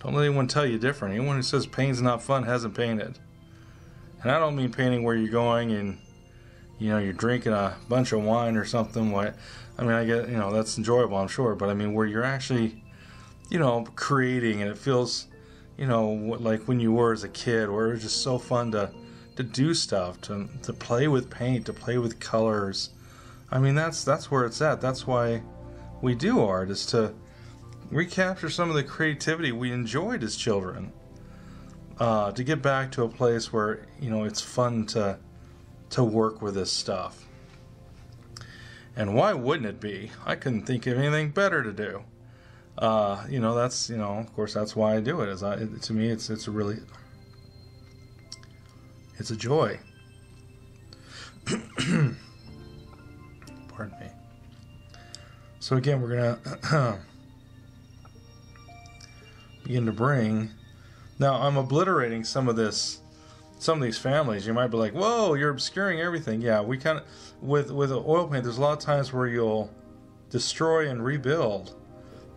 Don't let anyone tell you different. Anyone who says painting's not fun hasn't painted. And I don't mean painting where you're going and you know, you're drinking a bunch of wine or something. What I mean, I get, you know, that's enjoyable, I'm sure, but I mean, where you're actually, you know, creating, and it feels, you know, like when you were as a kid, where it was just so fun to do stuff, to play with paint, to play with colors. I mean, that's where it's at. That's why we do art, is to recapture some of the creativity we enjoyed as children, to get back to a place where, you know, it's fun to work with this stuff. And why wouldn't it be? I couldn't think of anything better to do. You know, that's, you know, of course, that's why I do it. To me, it's a joy. Pardon me. So again, we're gonna begin to bring. Now I'm obliterating some of this. Some of these families, you might be like, "Whoa, you're obscuring everything." Yeah, we kind of, with oil paint, there's a lot of times where you'll destroy and rebuild,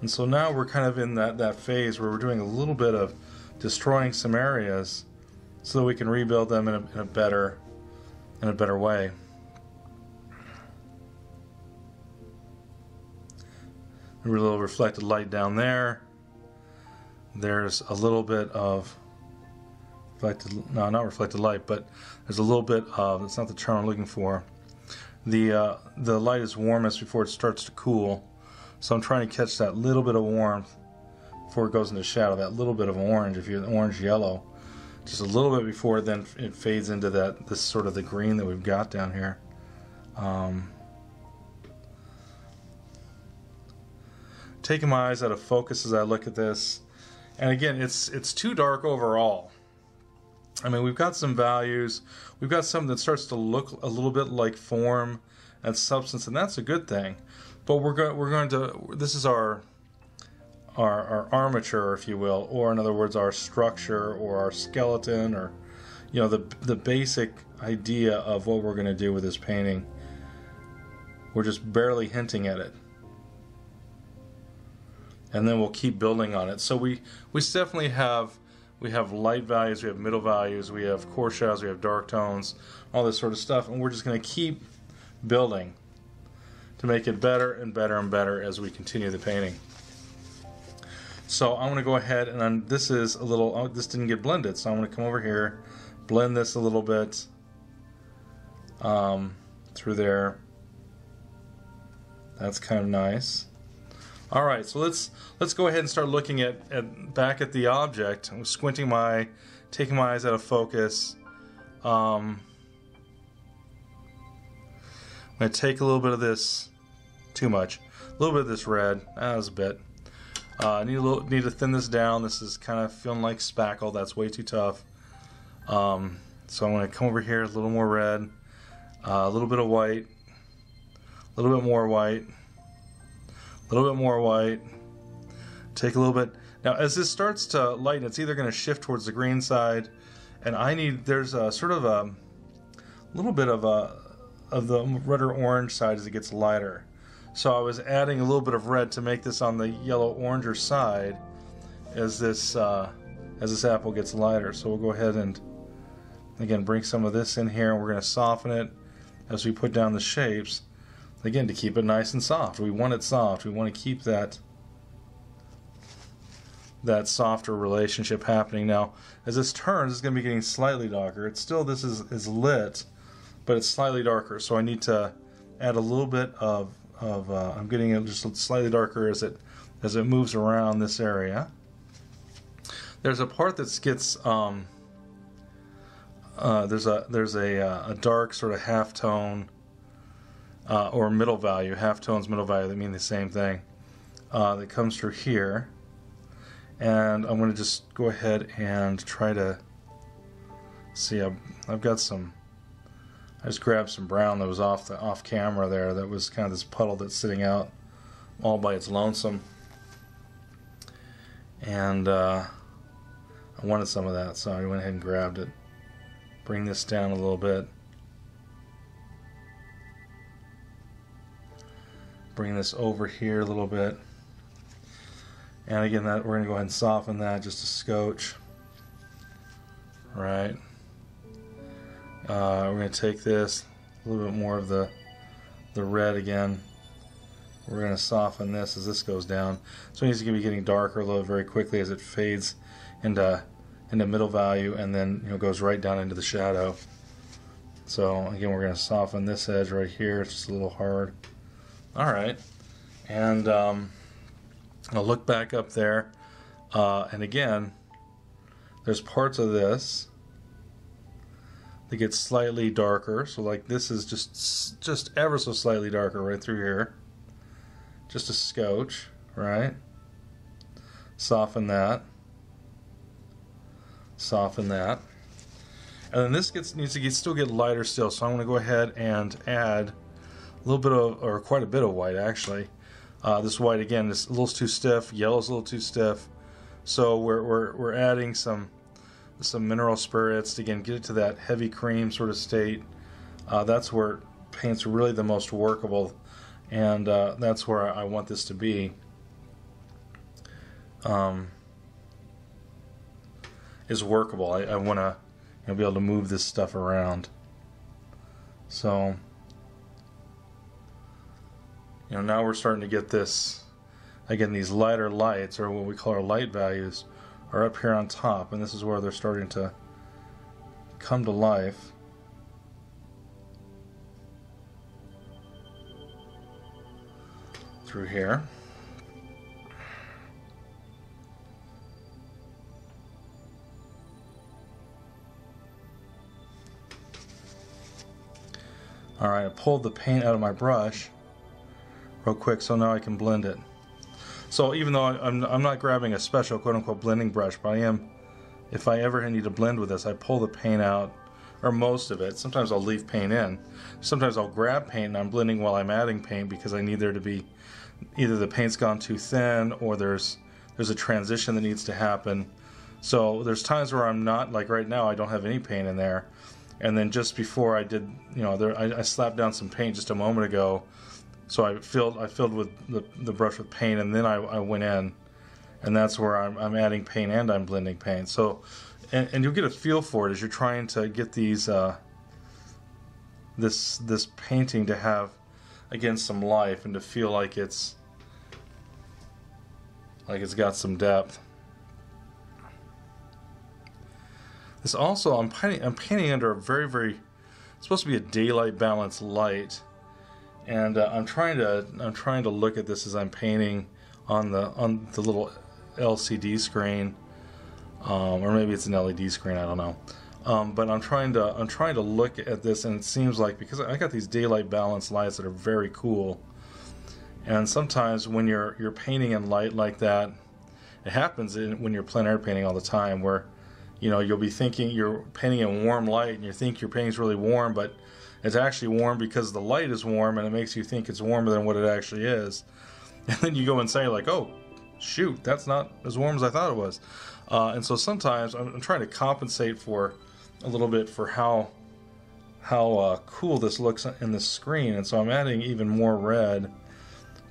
and so now we're kind of in that phase where we're doing a little bit of destroying some areas, so that we can rebuild them in a better way. A little reflected light down there. There's a little bit of reflected, no, not reflected light, but there's a little bit of, it's not the term I'm looking for. The light is warmest before it starts to cool, so I'm trying to catch that little bit of warmth before it goes into shadow. That little bit of orange, if you're orange yellow, just a little bit before then it fades into that, this sort of the green that we've got down here. Taking my eyes out of focus as I look at this, and again, it's too dark overall. I mean, we've got some values, we've got something that starts to look a little bit like form and substance, and that's a good thing. But we're going to this is our armature, if you will, or in other words, our structure or our skeleton, or, you know, the basic idea of what we're going to do with this painting. We're just barely hinting at it, and then we'll keep building on it. So we definitely have. We have light values, we have middle values, we have core shadows, we have dark tones, all this sort of stuff, and we're just going to keep building to make it better and better and better as we continue the painting. So I'm going to go ahead and this is a little, this didn't get blended, so I'm going to come over here, blend this a little bit through there. That's kind of nice. All right, so let's go ahead and start looking at back at the object. I'm squinting my, taking my eyes out of focus. I'm gonna take a little bit of this, too much, a little bit of this red. That was a bit. Need to thin this down. This is kind of feeling like spackle. That's way too tough. So I'm gonna come over here, a little more red, a little bit of white, a little bit more white. A little bit more white. Take a little bit. Now as this starts to lighten, it's either going to shift towards the green side, and I need, there's a sort of a little bit of a of the red or orange side as it gets lighter. So I was adding a little bit of red to make this on the yellow oranger side as this apple gets lighter. So we'll go ahead and again bring some of this in here, and we're going to soften it as we put down the shapes. Again, to keep it nice and soft. We want it soft. We want to keep that softer relationship happening. Now, as this turns, it's going to be getting slightly darker. It's still, this is lit, but it's slightly darker. So I need to add a little bit of I'm getting it just slightly darker as it moves around this area. There's a part that gets there's a dark sort of half tone. Or middle value, half tones, middle value, they mean the same thing, that comes through here, and I'm going to just go ahead and try to see. I've got some, I just grabbed some brown that was off camera there, that was kind of this puddle that's sitting out all by its lonesome, and I wanted some of that, so I went ahead and grabbed it. Bring this down a little bit. Bring this over here a little bit, and again, that we're gonna go ahead and soften that just a scotch, right? We're gonna take this a little bit more of the red again. We're going to soften this as this goes down. So it's going to be getting darker a little very quickly as it fades into middle value, and then, you know, goes right down into the shadow. So again, we're going to soften this edge right here. It's just a little hard. All right, and I'll look back up there, and again, there's parts of this that get slightly darker. So like this is just ever so slightly darker right through here. Just a scotch, right? Soften that. Soften that. And then this needs to still get lighter still, so I'm going to go ahead and add a little bit of, or quite a bit of white actually. This white again is a little too stiff, yellow's a little too stiff, so we're adding some mineral spirits to again get it to that heavy cream sort of state. That's where paint's really the most workable, and that's where I want this to be. Is workable. I want to be able to move this stuff around. So, you know, now we're starting to get this, again, these lighter lights, or what we call our light values, are up here on top, and this is where they're starting to come to life. Through here. Alright, I pulled the paint out of my brush real quick, so now I can blend it. So even though I'm not grabbing a special quote-unquote blending brush, but I am, if I ever need to blend with this, I pull the paint out, or most of it. Sometimes I'll leave paint in. Sometimes I'll grab paint and I'm blending while I'm adding paint, because I need there to be either the paint's gone too thin, or there's a transition that needs to happen. So there's times where I'm not, like right now I don't have any paint in there. And then just before I did, you know, there, I slapped down some paint just a moment ago, so I filled with the brush with paint, and then I went in, and that's where I'm adding paint and I'm blending paint. So, and you'll get a feel for it as you're trying to get these this painting to have again some life and to feel like it's got some depth. This also, I'm painting under a very, it's supposed to be a daylight balance light, and I'm trying to look at this as I'm painting on the little LCD screen, or maybe it's an LED screen, I don't know. But I'm trying to look at this, and it seems like, because I got these daylight balance lights that are very cool, and sometimes when you're painting in light like that, it happens when you're plein air painting all the time, where, you know, you'll be thinking you're painting in warm light, and you think your painting's really warm, but it's actually warm because the light is warm, and it makes you think it's warmer than what it actually is. And then you go and say, like, oh, shoot, that's not as warm as I thought it was. And so sometimes I'm trying to compensate for a little bit for how cool this looks in the screen, and so I'm adding even more red.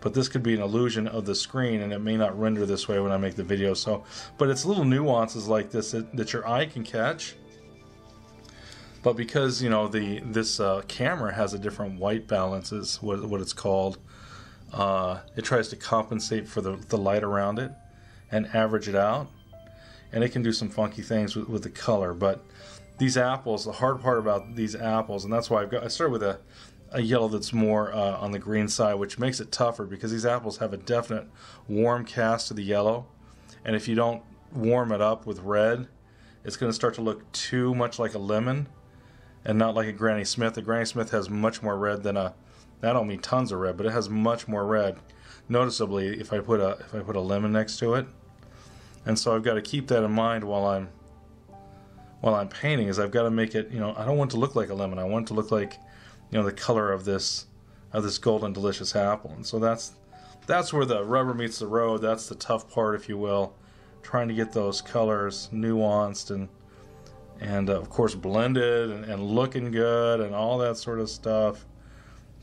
But this could be an illusion of the screen, and it may not render this way when I make the video. So, but it's little nuances like this that your eye can catch. But because, you know, this camera has a different white balance, is what it's called. It tries to compensate for the light around it and average it out, and it can do some funky things with the color. But these apples, the hard part about these apples, and that's why I started with a yellow that's more on the green side, which makes it tougher, because these apples have a definite warm cast to the yellow, and if you don't warm it up with red, it's going to start to look too much like a lemon and not like a Granny Smith. A Granny Smith has much more red than a, I don't mean tons of red, but it has much more red noticeably if I put a lemon next to it. And so I've got to keep that in mind while I'm painting, is I've got to make it, you know, I don't want it to look like a lemon. I want it to look like, you know, the color of this golden delicious apple. And so that's where the rubber meets the road. That's the tough part, if you will, trying to get those colors nuanced and of course blended and looking good and all that sort of stuff.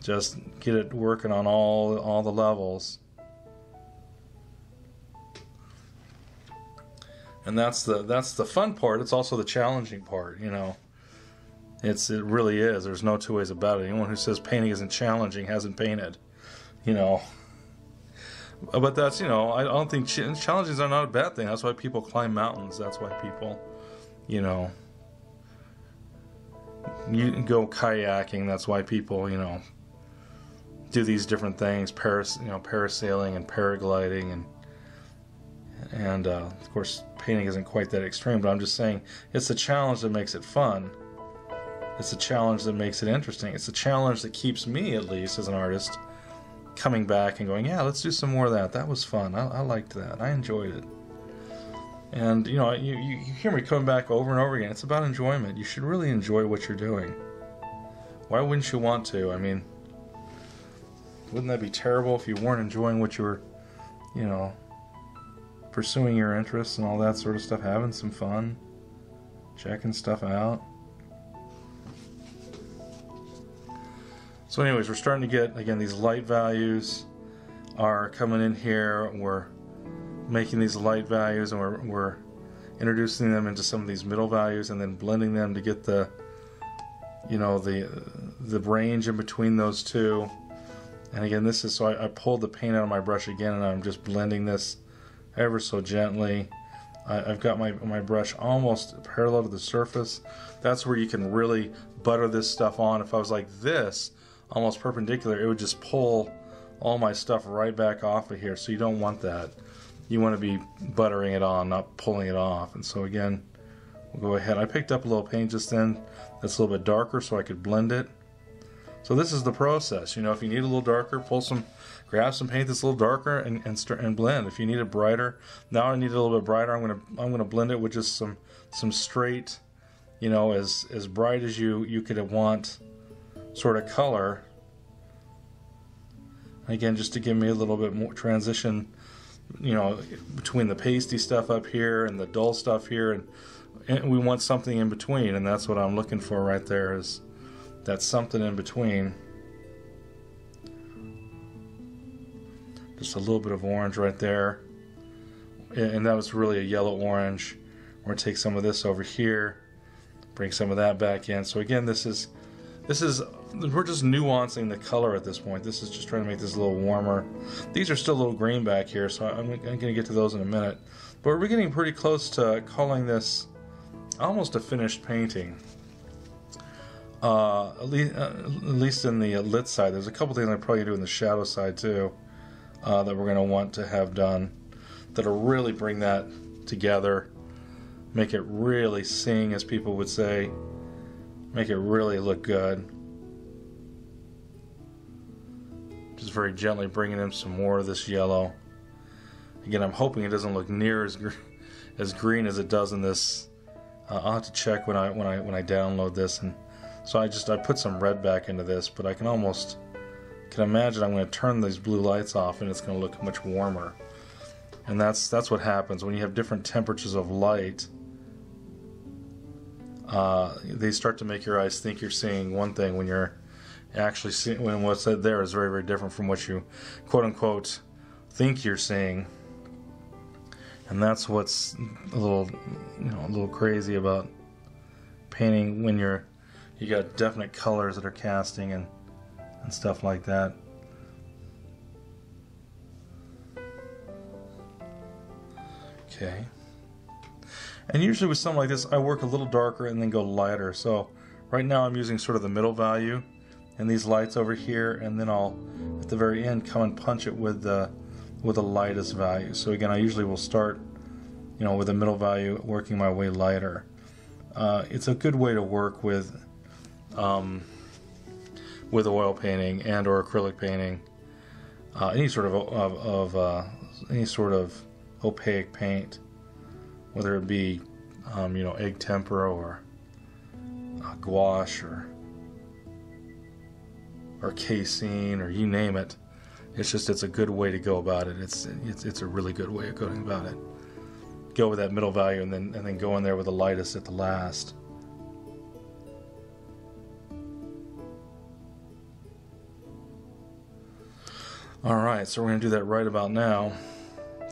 Just get it working on all the levels. And that's the fun part. It's also the challenging part, you know. It really is. There's no two ways about it. Anyone who says painting isn't challenging hasn't painted, you know. But that's, you know, I don't think challenges are not a bad thing. That's why people climb mountains. That's why people, you know, you go kayaking. That's why people, you know, do these different things. Parasailing and paragliding and of course painting isn't quite that extreme, but I'm just saying it's the challenge that makes it fun. It's a challenge that makes it interesting. It's a challenge that keeps me, at least as an artist, coming back and going, yeah, let's do some more of that. That was fun. I liked that. I enjoyed it. And, you know, you hear me coming back over and over again. It's about enjoyment. You should really enjoy what you're doing. Why wouldn't you want to? I mean, wouldn't that be terrible if you weren't enjoying what you were, you know, pursuing your interests and all that sort of stuff, having some fun, checking stuff out. So anyways, we're starting to get, again, these light values are coming in here. We're making these light values and we're introducing them into some of these middle values and then blending them to get the, you know, the range in between those two. And again, this is, so I pulled the paint out of my brush again and I'm just blending this ever so gently. I've got my brush almost parallel to the surface. That's where you can really butter this stuff on. If I was like this, almost perpendicular, it would just pull all my stuff right back off of here, so you don't want that. You want to be buttering it on, not pulling it off. And so again, we'll go ahead. I picked up a little paint just then that's a little bit darker so I could blend it. So this is the process. You know, if you need a little darker, grab some paint that's a little darker and blend. If you need it brighter, now I need it a little bit brighter. I'm gonna blend it with just some straight, you know, as bright as you could want sort of color, again, just to give me a little bit more transition, you know, between the pasty stuff up here and the dull stuff here, and we want something in between, and that's what I'm looking for right there, is that something in between. Just a little bit of orange right there, and that was really a yellow orange. We're gonna take some of this over here, bring some of that back in. So again, this is we're just nuancing the color at this point. This is just trying to make this a little warmer. These are still a little green back here, so I'm going to get to those in a minute. But we're getting pretty close to calling this almost a finished painting. At least in the lit side. There's a couple things I probably do in the shadow side too that we're going to want to have done that'll really bring that together, make it really sing, as people would say. Make it really look good. Just very gently bringing in some more of this yellow. Again, I'm hoping it doesn't look near as green as it does in this. I'll have to check when I download this. And so I put some red back into this, but I can imagine I'm going to turn these blue lights off and it's going to look much warmer. And that's what happens when you have different temperatures of light. They start to make your eyes think you're seeing one thing when you're actually seeing, when what's there is very, very different from what you quote unquote think you're seeing. And that's what's a little crazy about painting, when you got definite colors that are casting and stuff like that. Okay. And usually with something like this, I work a little darker and then go lighter. So right now I'm using sort of the middle value and these lights over here, and then I'll, at the very end, come and punch it with the lightest value. So again, I usually will start, you know, with the middle value, working my way lighter. It's a good way to work with oil painting and or acrylic painting, any sort of opaque paint. Whether it be, you know, egg tempera or gouache or casein, or you name it. It's a good way to go about it. It's a really good way of going about it. Go with that middle value and then go in there with the lightest at the last. All right, so we're gonna do that right about now.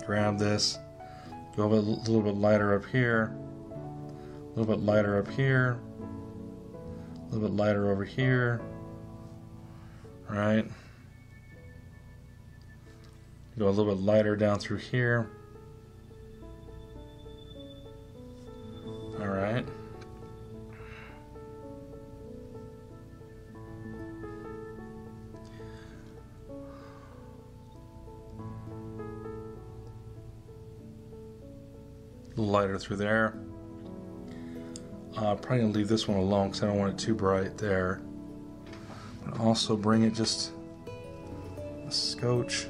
Grab this. Go a little bit lighter up here, a little bit lighter up here, a A little bit lighter over here. Right. Go a little bit lighter down through here. All right. A little lighter through there. Probably gonna leave this one alone because I don't want it too bright there. But also bring it just a scotch.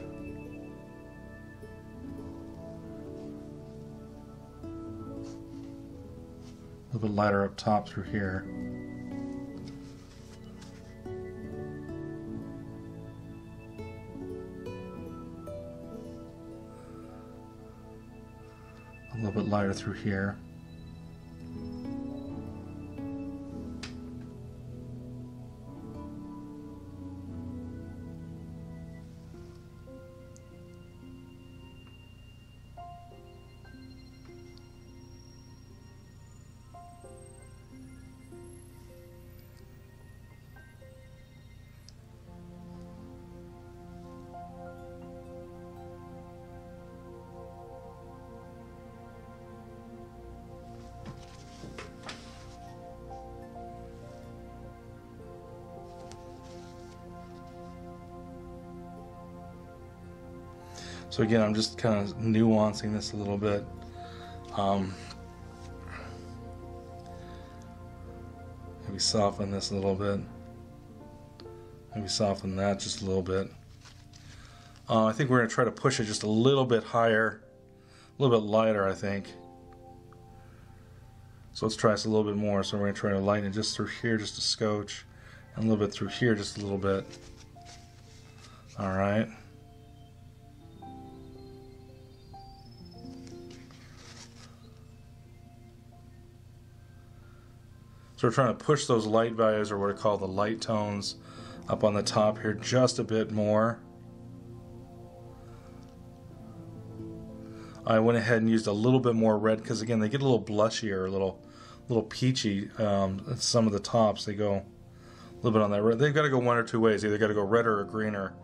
A little bit lighter up top through here. A little bit lighter through here. So again, I'm just kind of nuancing this a little bit. Maybe soften this a little bit. Maybe soften that just a little bit. I think we're going to try to push it just a little bit higher, a little bit lighter, I think. So let's try this a little bit more. So we're going to try to lighten it just through here, just a scotch, and a little bit through here, just a little bit. All right. So we're trying to push those light values, or what I call the light tones, up on the top here just a bit more. I went ahead and used a little bit more red because again they get a little blushier, a little peachy at some of the tops. They go a little bit on that red. They've got to go one or two ways. Either got to go redder or greener.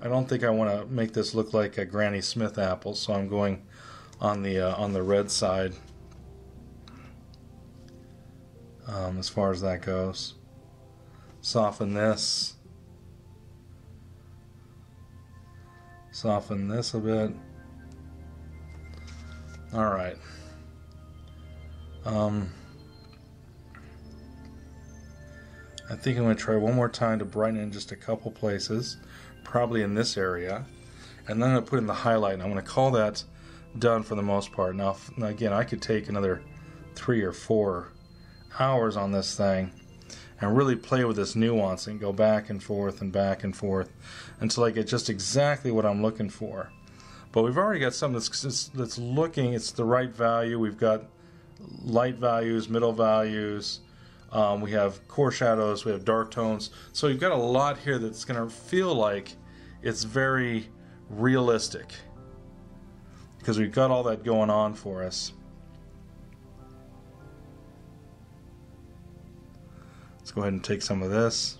I don't think I want to make this look like a Granny Smith apple, so I'm going on the red side. As far as that goes. Soften this. Soften this a bit. Alright. I think I'm going to try one more time to brighten in just a couple places. Probably in this area. And then I'm going to put in the highlight, and I'm going to call that done for the most part. Now, again, I could take another 3 or 4 hours on this thing and really play with this nuance and go back and forth and back and forth until I get just exactly what I'm looking for. But we've already got something that's looking, it's the right value. We've got light values, middle values, we have core shadows, we have dark tones. So you've got a lot here that's gonna feel like it's very realistic because we've got all that going on for us. Let's go ahead and take some of this,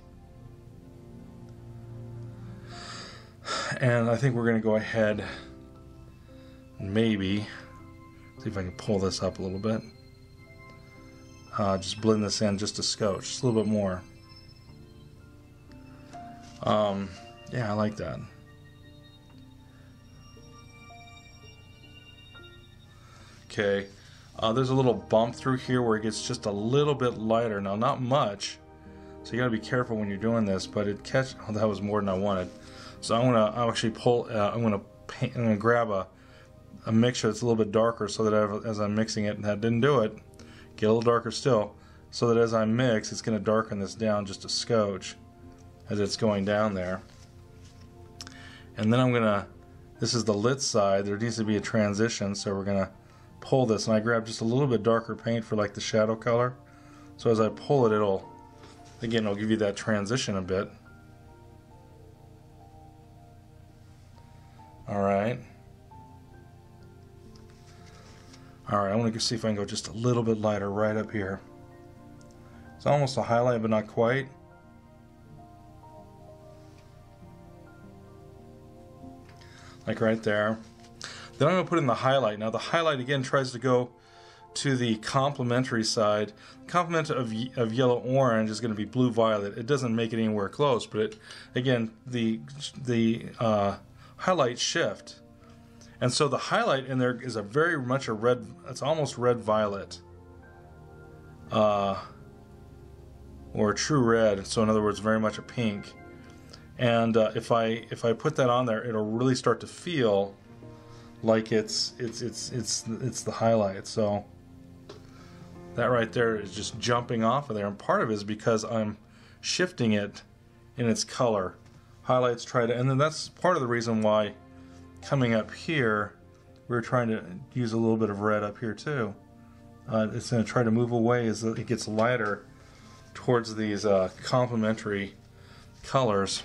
and I think we're going to go ahead and maybe see if I can pull this up a little bit, just blend this in just a scotch, just a little bit more. Yeah, I like that. Okay. There's a little bump through here where it gets just a little bit lighter. Now, not much, so you got to be careful when you're doing this. But it catch. Oh, that was more than I wanted. So I'm actually pull. I'm gonna grab a mixture that's a little bit darker, so that as I'm mixing it, and that didn't do it. Get a little darker still, so that as I mix, it's gonna darken this down just a scotch as it's going down there. And then I'm gonna. This is the lit side. There needs to be a transition, so we're gonna. Pull this, and I grab just a little bit darker paint for like the shadow color, so as I pull it, it'll again, it'll give you that transition a bit. Alright, I want to see if I can go just a little bit lighter right up here, It's almost a highlight, but not quite. Like right there. Then I'm going to put in the highlight. Now the highlight again tries to go to the complementary side. The complement of yellow-orange is going to be blue-violet. It doesn't make it anywhere close, but it, again, the highlight shift. And so the highlight in there is a very much a red, it's almost red-violet. Or a true red, so in other words, very much a pink. And if I put that on there, it'll really start to feel like it's the highlight. So that right there is just jumping off of there, and part of it is because I'm shifting it in its color. Highlights try to, and then that's part of the reason why coming up here, we're trying to use a little bit of red up here too. It's going to try to move away as it gets lighter towards these complementary colors.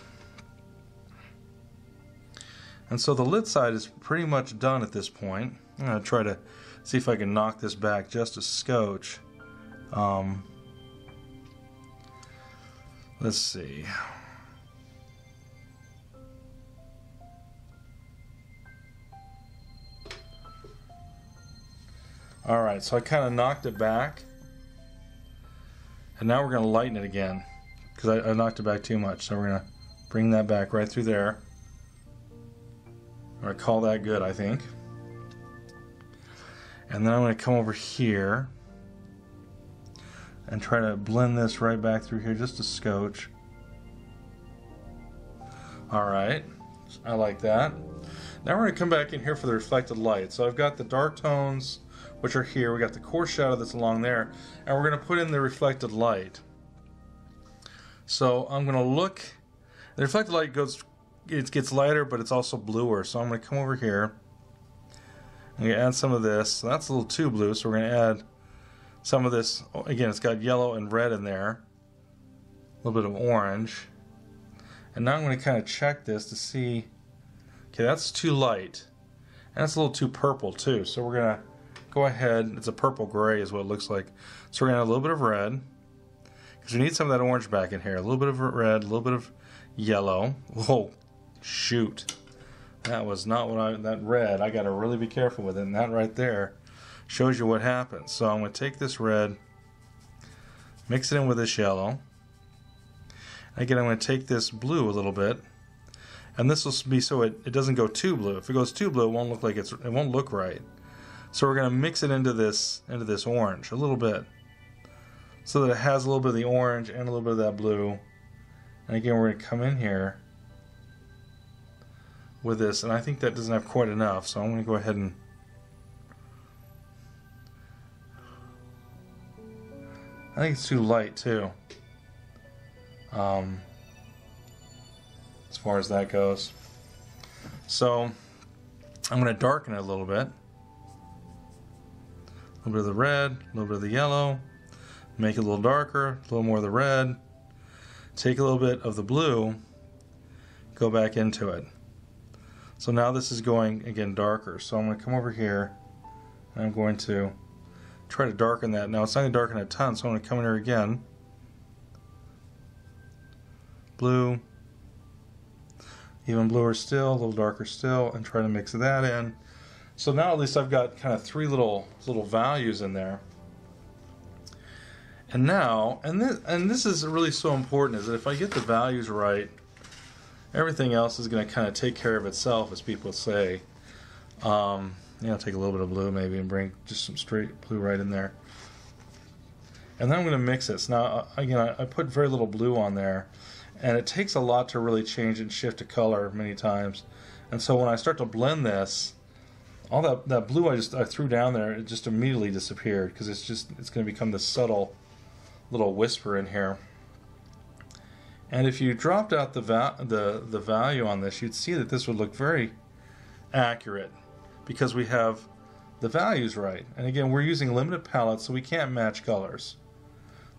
And so the lid side is pretty much done at this point. I'm going to try to see if I can knock this back just a scotch. Let's see. Alright, so I kind of knocked it back, and now we're going to lighten it again, because I knocked it back too much, so we're going to bring that back right through there. Alright, call that good, I think. And then I'm going to come over here, and try to blend this right back through here, just a scotch. Alright, I like that. Now we're going to come back in here for the reflected light. So I've got the dark tones, which are here. We got the core shadow that's along there, and we're going to put in the reflected light. So I'm going to look. The reflected light goes, it gets lighter, but it's also bluer. So I'm going to come over here. I'm going to add some of this. So that's a little too blue, so we're going to add some of this. Again, it's got yellow and red in there. A little bit of orange. And now I'm going to kind of check this to see. Okay, that's too light, and that's a little too purple too. So we're going to go ahead, it's a purple gray is what it looks like. So we're going to add a little bit of red, because we need some of that orange back in here. A little bit of red, a little bit of yellow. Whoa, shoot. That was not what I, that red, I got to really be careful with it. And that right there shows you what happens. So I'm going to take this red, mix it in with this yellow. Again, I'm going to take this blue a little bit. And this will be so it doesn't go too blue. If it goes too blue, it won't look like it's, it won't look right. So we're going to mix it into this orange a little bit, so that it has a little bit of the orange and a little bit of that blue. And again, we're going to come in here with this, and I think that doesn't have quite enough, so I'm going to go ahead and I think it's too light too, as far as that goes. So I'm going to darken it a little bit. A little bit of the red, a little bit of the yellow, make it a little darker, a little more of the red, take a little bit of the blue, go back into it. So now this is going, again, darker. So I'm going to come over here, and I'm going to try to darken that. Now it's not going to darken a ton, so I'm going to come in here again. Blue, even bluer still, a little darker still, and try to mix that in. So now at least I've got kind of three little values in there. And now, and this is really so important, is that if I get the values right, everything else is going to kind of take care of itself, as people say. You know, take a little bit of blue maybe and bring just some straight blue right in there. And then I'm going to mix this. Now, again, I put very little blue on there, and it takes a lot to really change and shift a color many times. And so when I start to blend this, all that blue I threw down there, it just immediately disappeared, because it's going to become this subtle little whisper in here. And if you dropped out the value on this, you'd see that this would look very accurate, because we have the values right. And again, we're using limited palettes, so we can't match colors.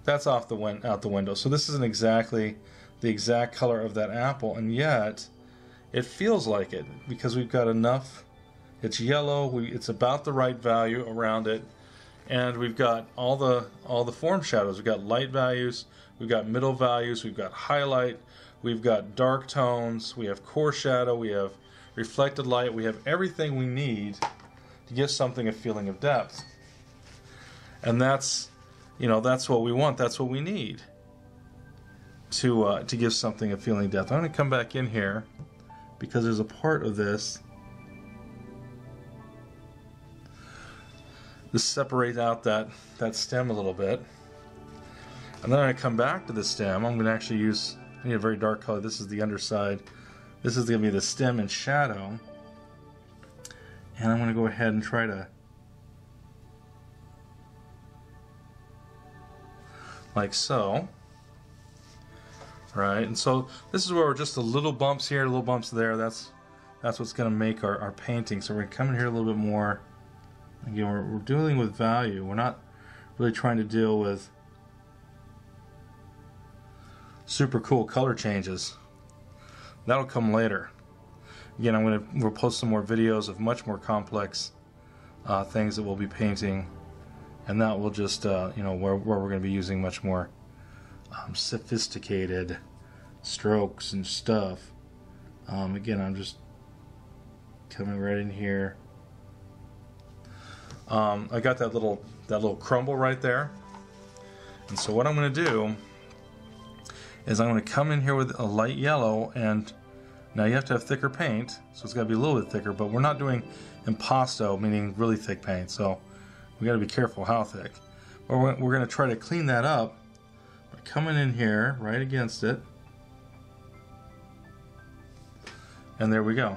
That's off the out the window. So this isn't exactly the exact color of that apple, and yet it feels like it, because we've got enough. It's yellow, it's about the right value around it, And we've got all the form shadows. We've got light values, we've got middle values, we've got highlight, we've got dark tones, we have core shadow, we have reflected light, we have everything we need to give something a feeling of depth. And that's, you know, that's what we want, that's what we need to give something a feeling of depth. I'm going to come back in here because there's a part of this to separate out that stem a little bit, and then I come back to the stem. I'm going to actually use, I need a very dark color. This is the underside. This is going to be the stem and shadow, and I'm going to go ahead and try to like so, right? And so this is where we're just the little bumps here, little bumps there. That's what's going to make our painting. So we're going to come in here a little bit more. Again, we're dealing with value. We're not really trying to deal with super cool color changes. That'll come later. Again, we'll post some more videos of much more complex things that we'll be painting, and that will just you know, where we're going to be using much more sophisticated strokes and stuff. Again, I'm just coming right in here. I got that little crumble right there, and so what I'm going to do is I'm going to come in here with a light yellow, and now you have to have thicker paint, so it's got to be a little bit thicker, but we're not doing impasto, meaning really thick paint, so we got to be careful how thick. But we're going to try to clean that up by coming in here right against it, and there we go.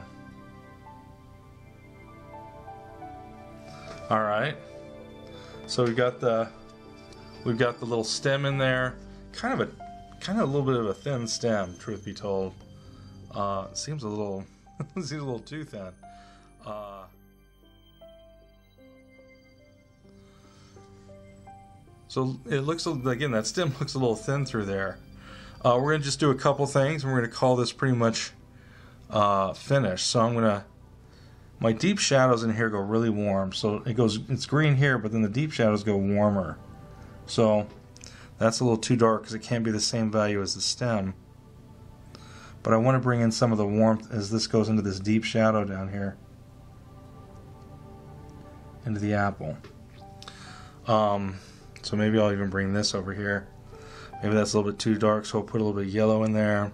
All right, so we've got the little stem in there, kind of a little bit of a thin stem. Truth be told, seems a little seems a little too thin. So it looks, again, that stem looks a little thin through there. We're gonna just do a couple things, and we're gonna call this pretty much finished. So I'm gonna. My deep shadows in here go really warm, so it goes. It's green here, but then the deep shadows go warmer. So that's a little too dark because it can't be the same value as the stem. But I want to bring in some of the warmth as this goes into this deep shadow down here, into the apple. So maybe I'll even bring this over here. Maybe that's a little bit too dark, so I'll put a little bit of yellow in there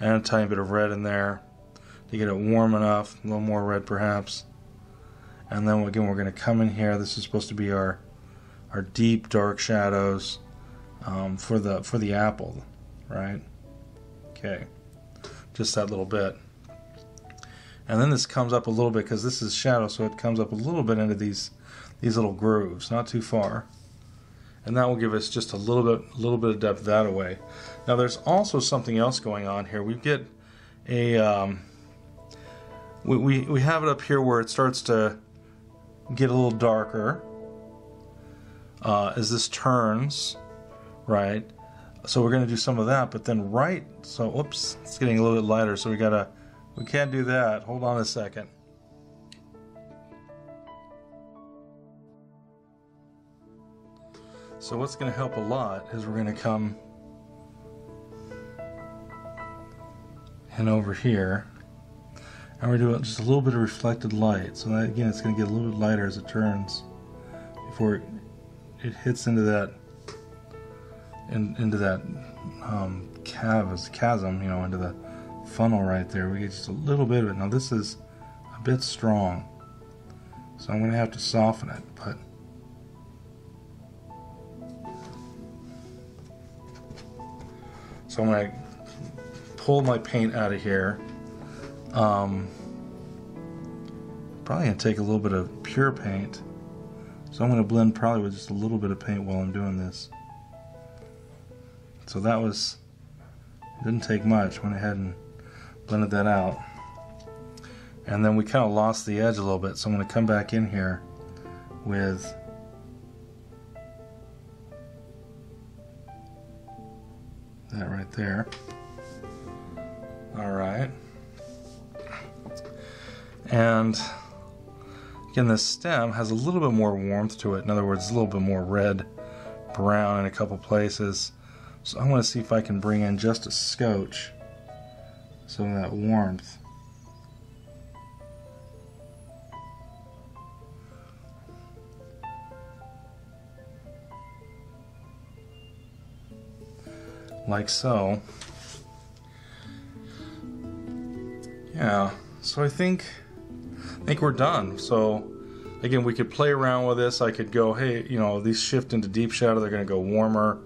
and a tiny bit of red in there. To get it warm enough, a little more red perhaps, and then again we're going to come in here. This is supposed to be our deep dark shadows for the apple, right? Okay, just that little bit, and then this comes up a little bit because this is shadow, so it comes up a little bit into these little grooves, not too far, and that will give us just a little bit of depth that way. Now there's also something else going on here. We get a We have it up here where it starts to get a little darker as this turns, right? So we're going to do some of that, but then right, so whoops, it's getting a little bit lighter, so we can't do that. Hold on a second. So what's going to help a lot is we're going to come in over here. And we're doing just a little bit of reflected light, so that, again, it's going to get a little bit lighter as it turns before it hits into that chasm, you know, into the funnel right there. We get just a little bit of it. Now this is a bit strong, so I'm going to have to soften it, but so I'm going to pull my paint out of here. Probably going to take a little bit of pure paint, so I'm going to blend probably with just a little bit of paint while I'm doing this. So that was, didn't take much, went ahead and blended that out, and then we kind of lost the edge a little bit, so I'm going to come back in here with that right there. Alright. And Again, this stem has a little bit more warmth to it. In other words, a little bit more red, brown in a couple places. So I want to see if I can bring in just a scotch, some of that warmth. Like so. Yeah, so I think we're done. So again, we could play around with this. I could go, hey, you know, these shift into deep shadow, they're gonna go warmer.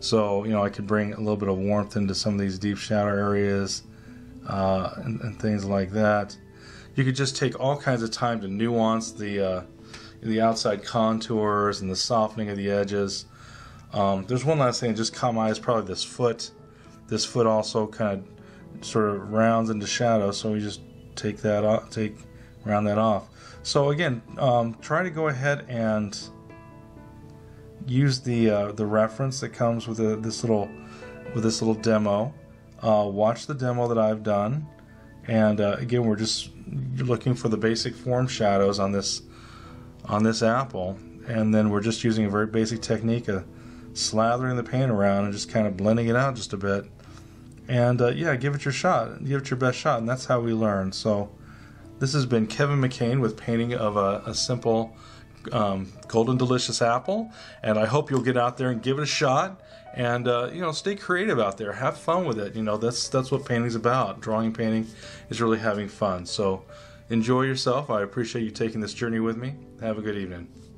So, you know, I could bring a little bit of warmth into some of these deep shadow areas and things like that. You could just take all kinds of time to nuance the outside contours and the softening of the edges. There's one last thing that just caught my eye, is probably this foot. This foot also kind of sort of rounds into shadow, so we just take that off, round that off. So again, try to go ahead and use the reference that comes with this little demo. Watch the demo that I've done, and again, we're just looking for the basic form shadows on this apple, and then we're just using a very basic technique of slathering the paint around and just kind of blending it out just a bit. And yeah, give it your shot, give it your best shot, and that's how we learn. So this has been Kevin McCain with painting of a simple Golden Delicious apple, and I hope you'll get out there and give it a shot, and you know, stay creative out there, have fun with it. You know, that's what painting's about. Drawing and painting is really having fun. So enjoy yourself. I appreciate you taking this journey with me. Have a good evening.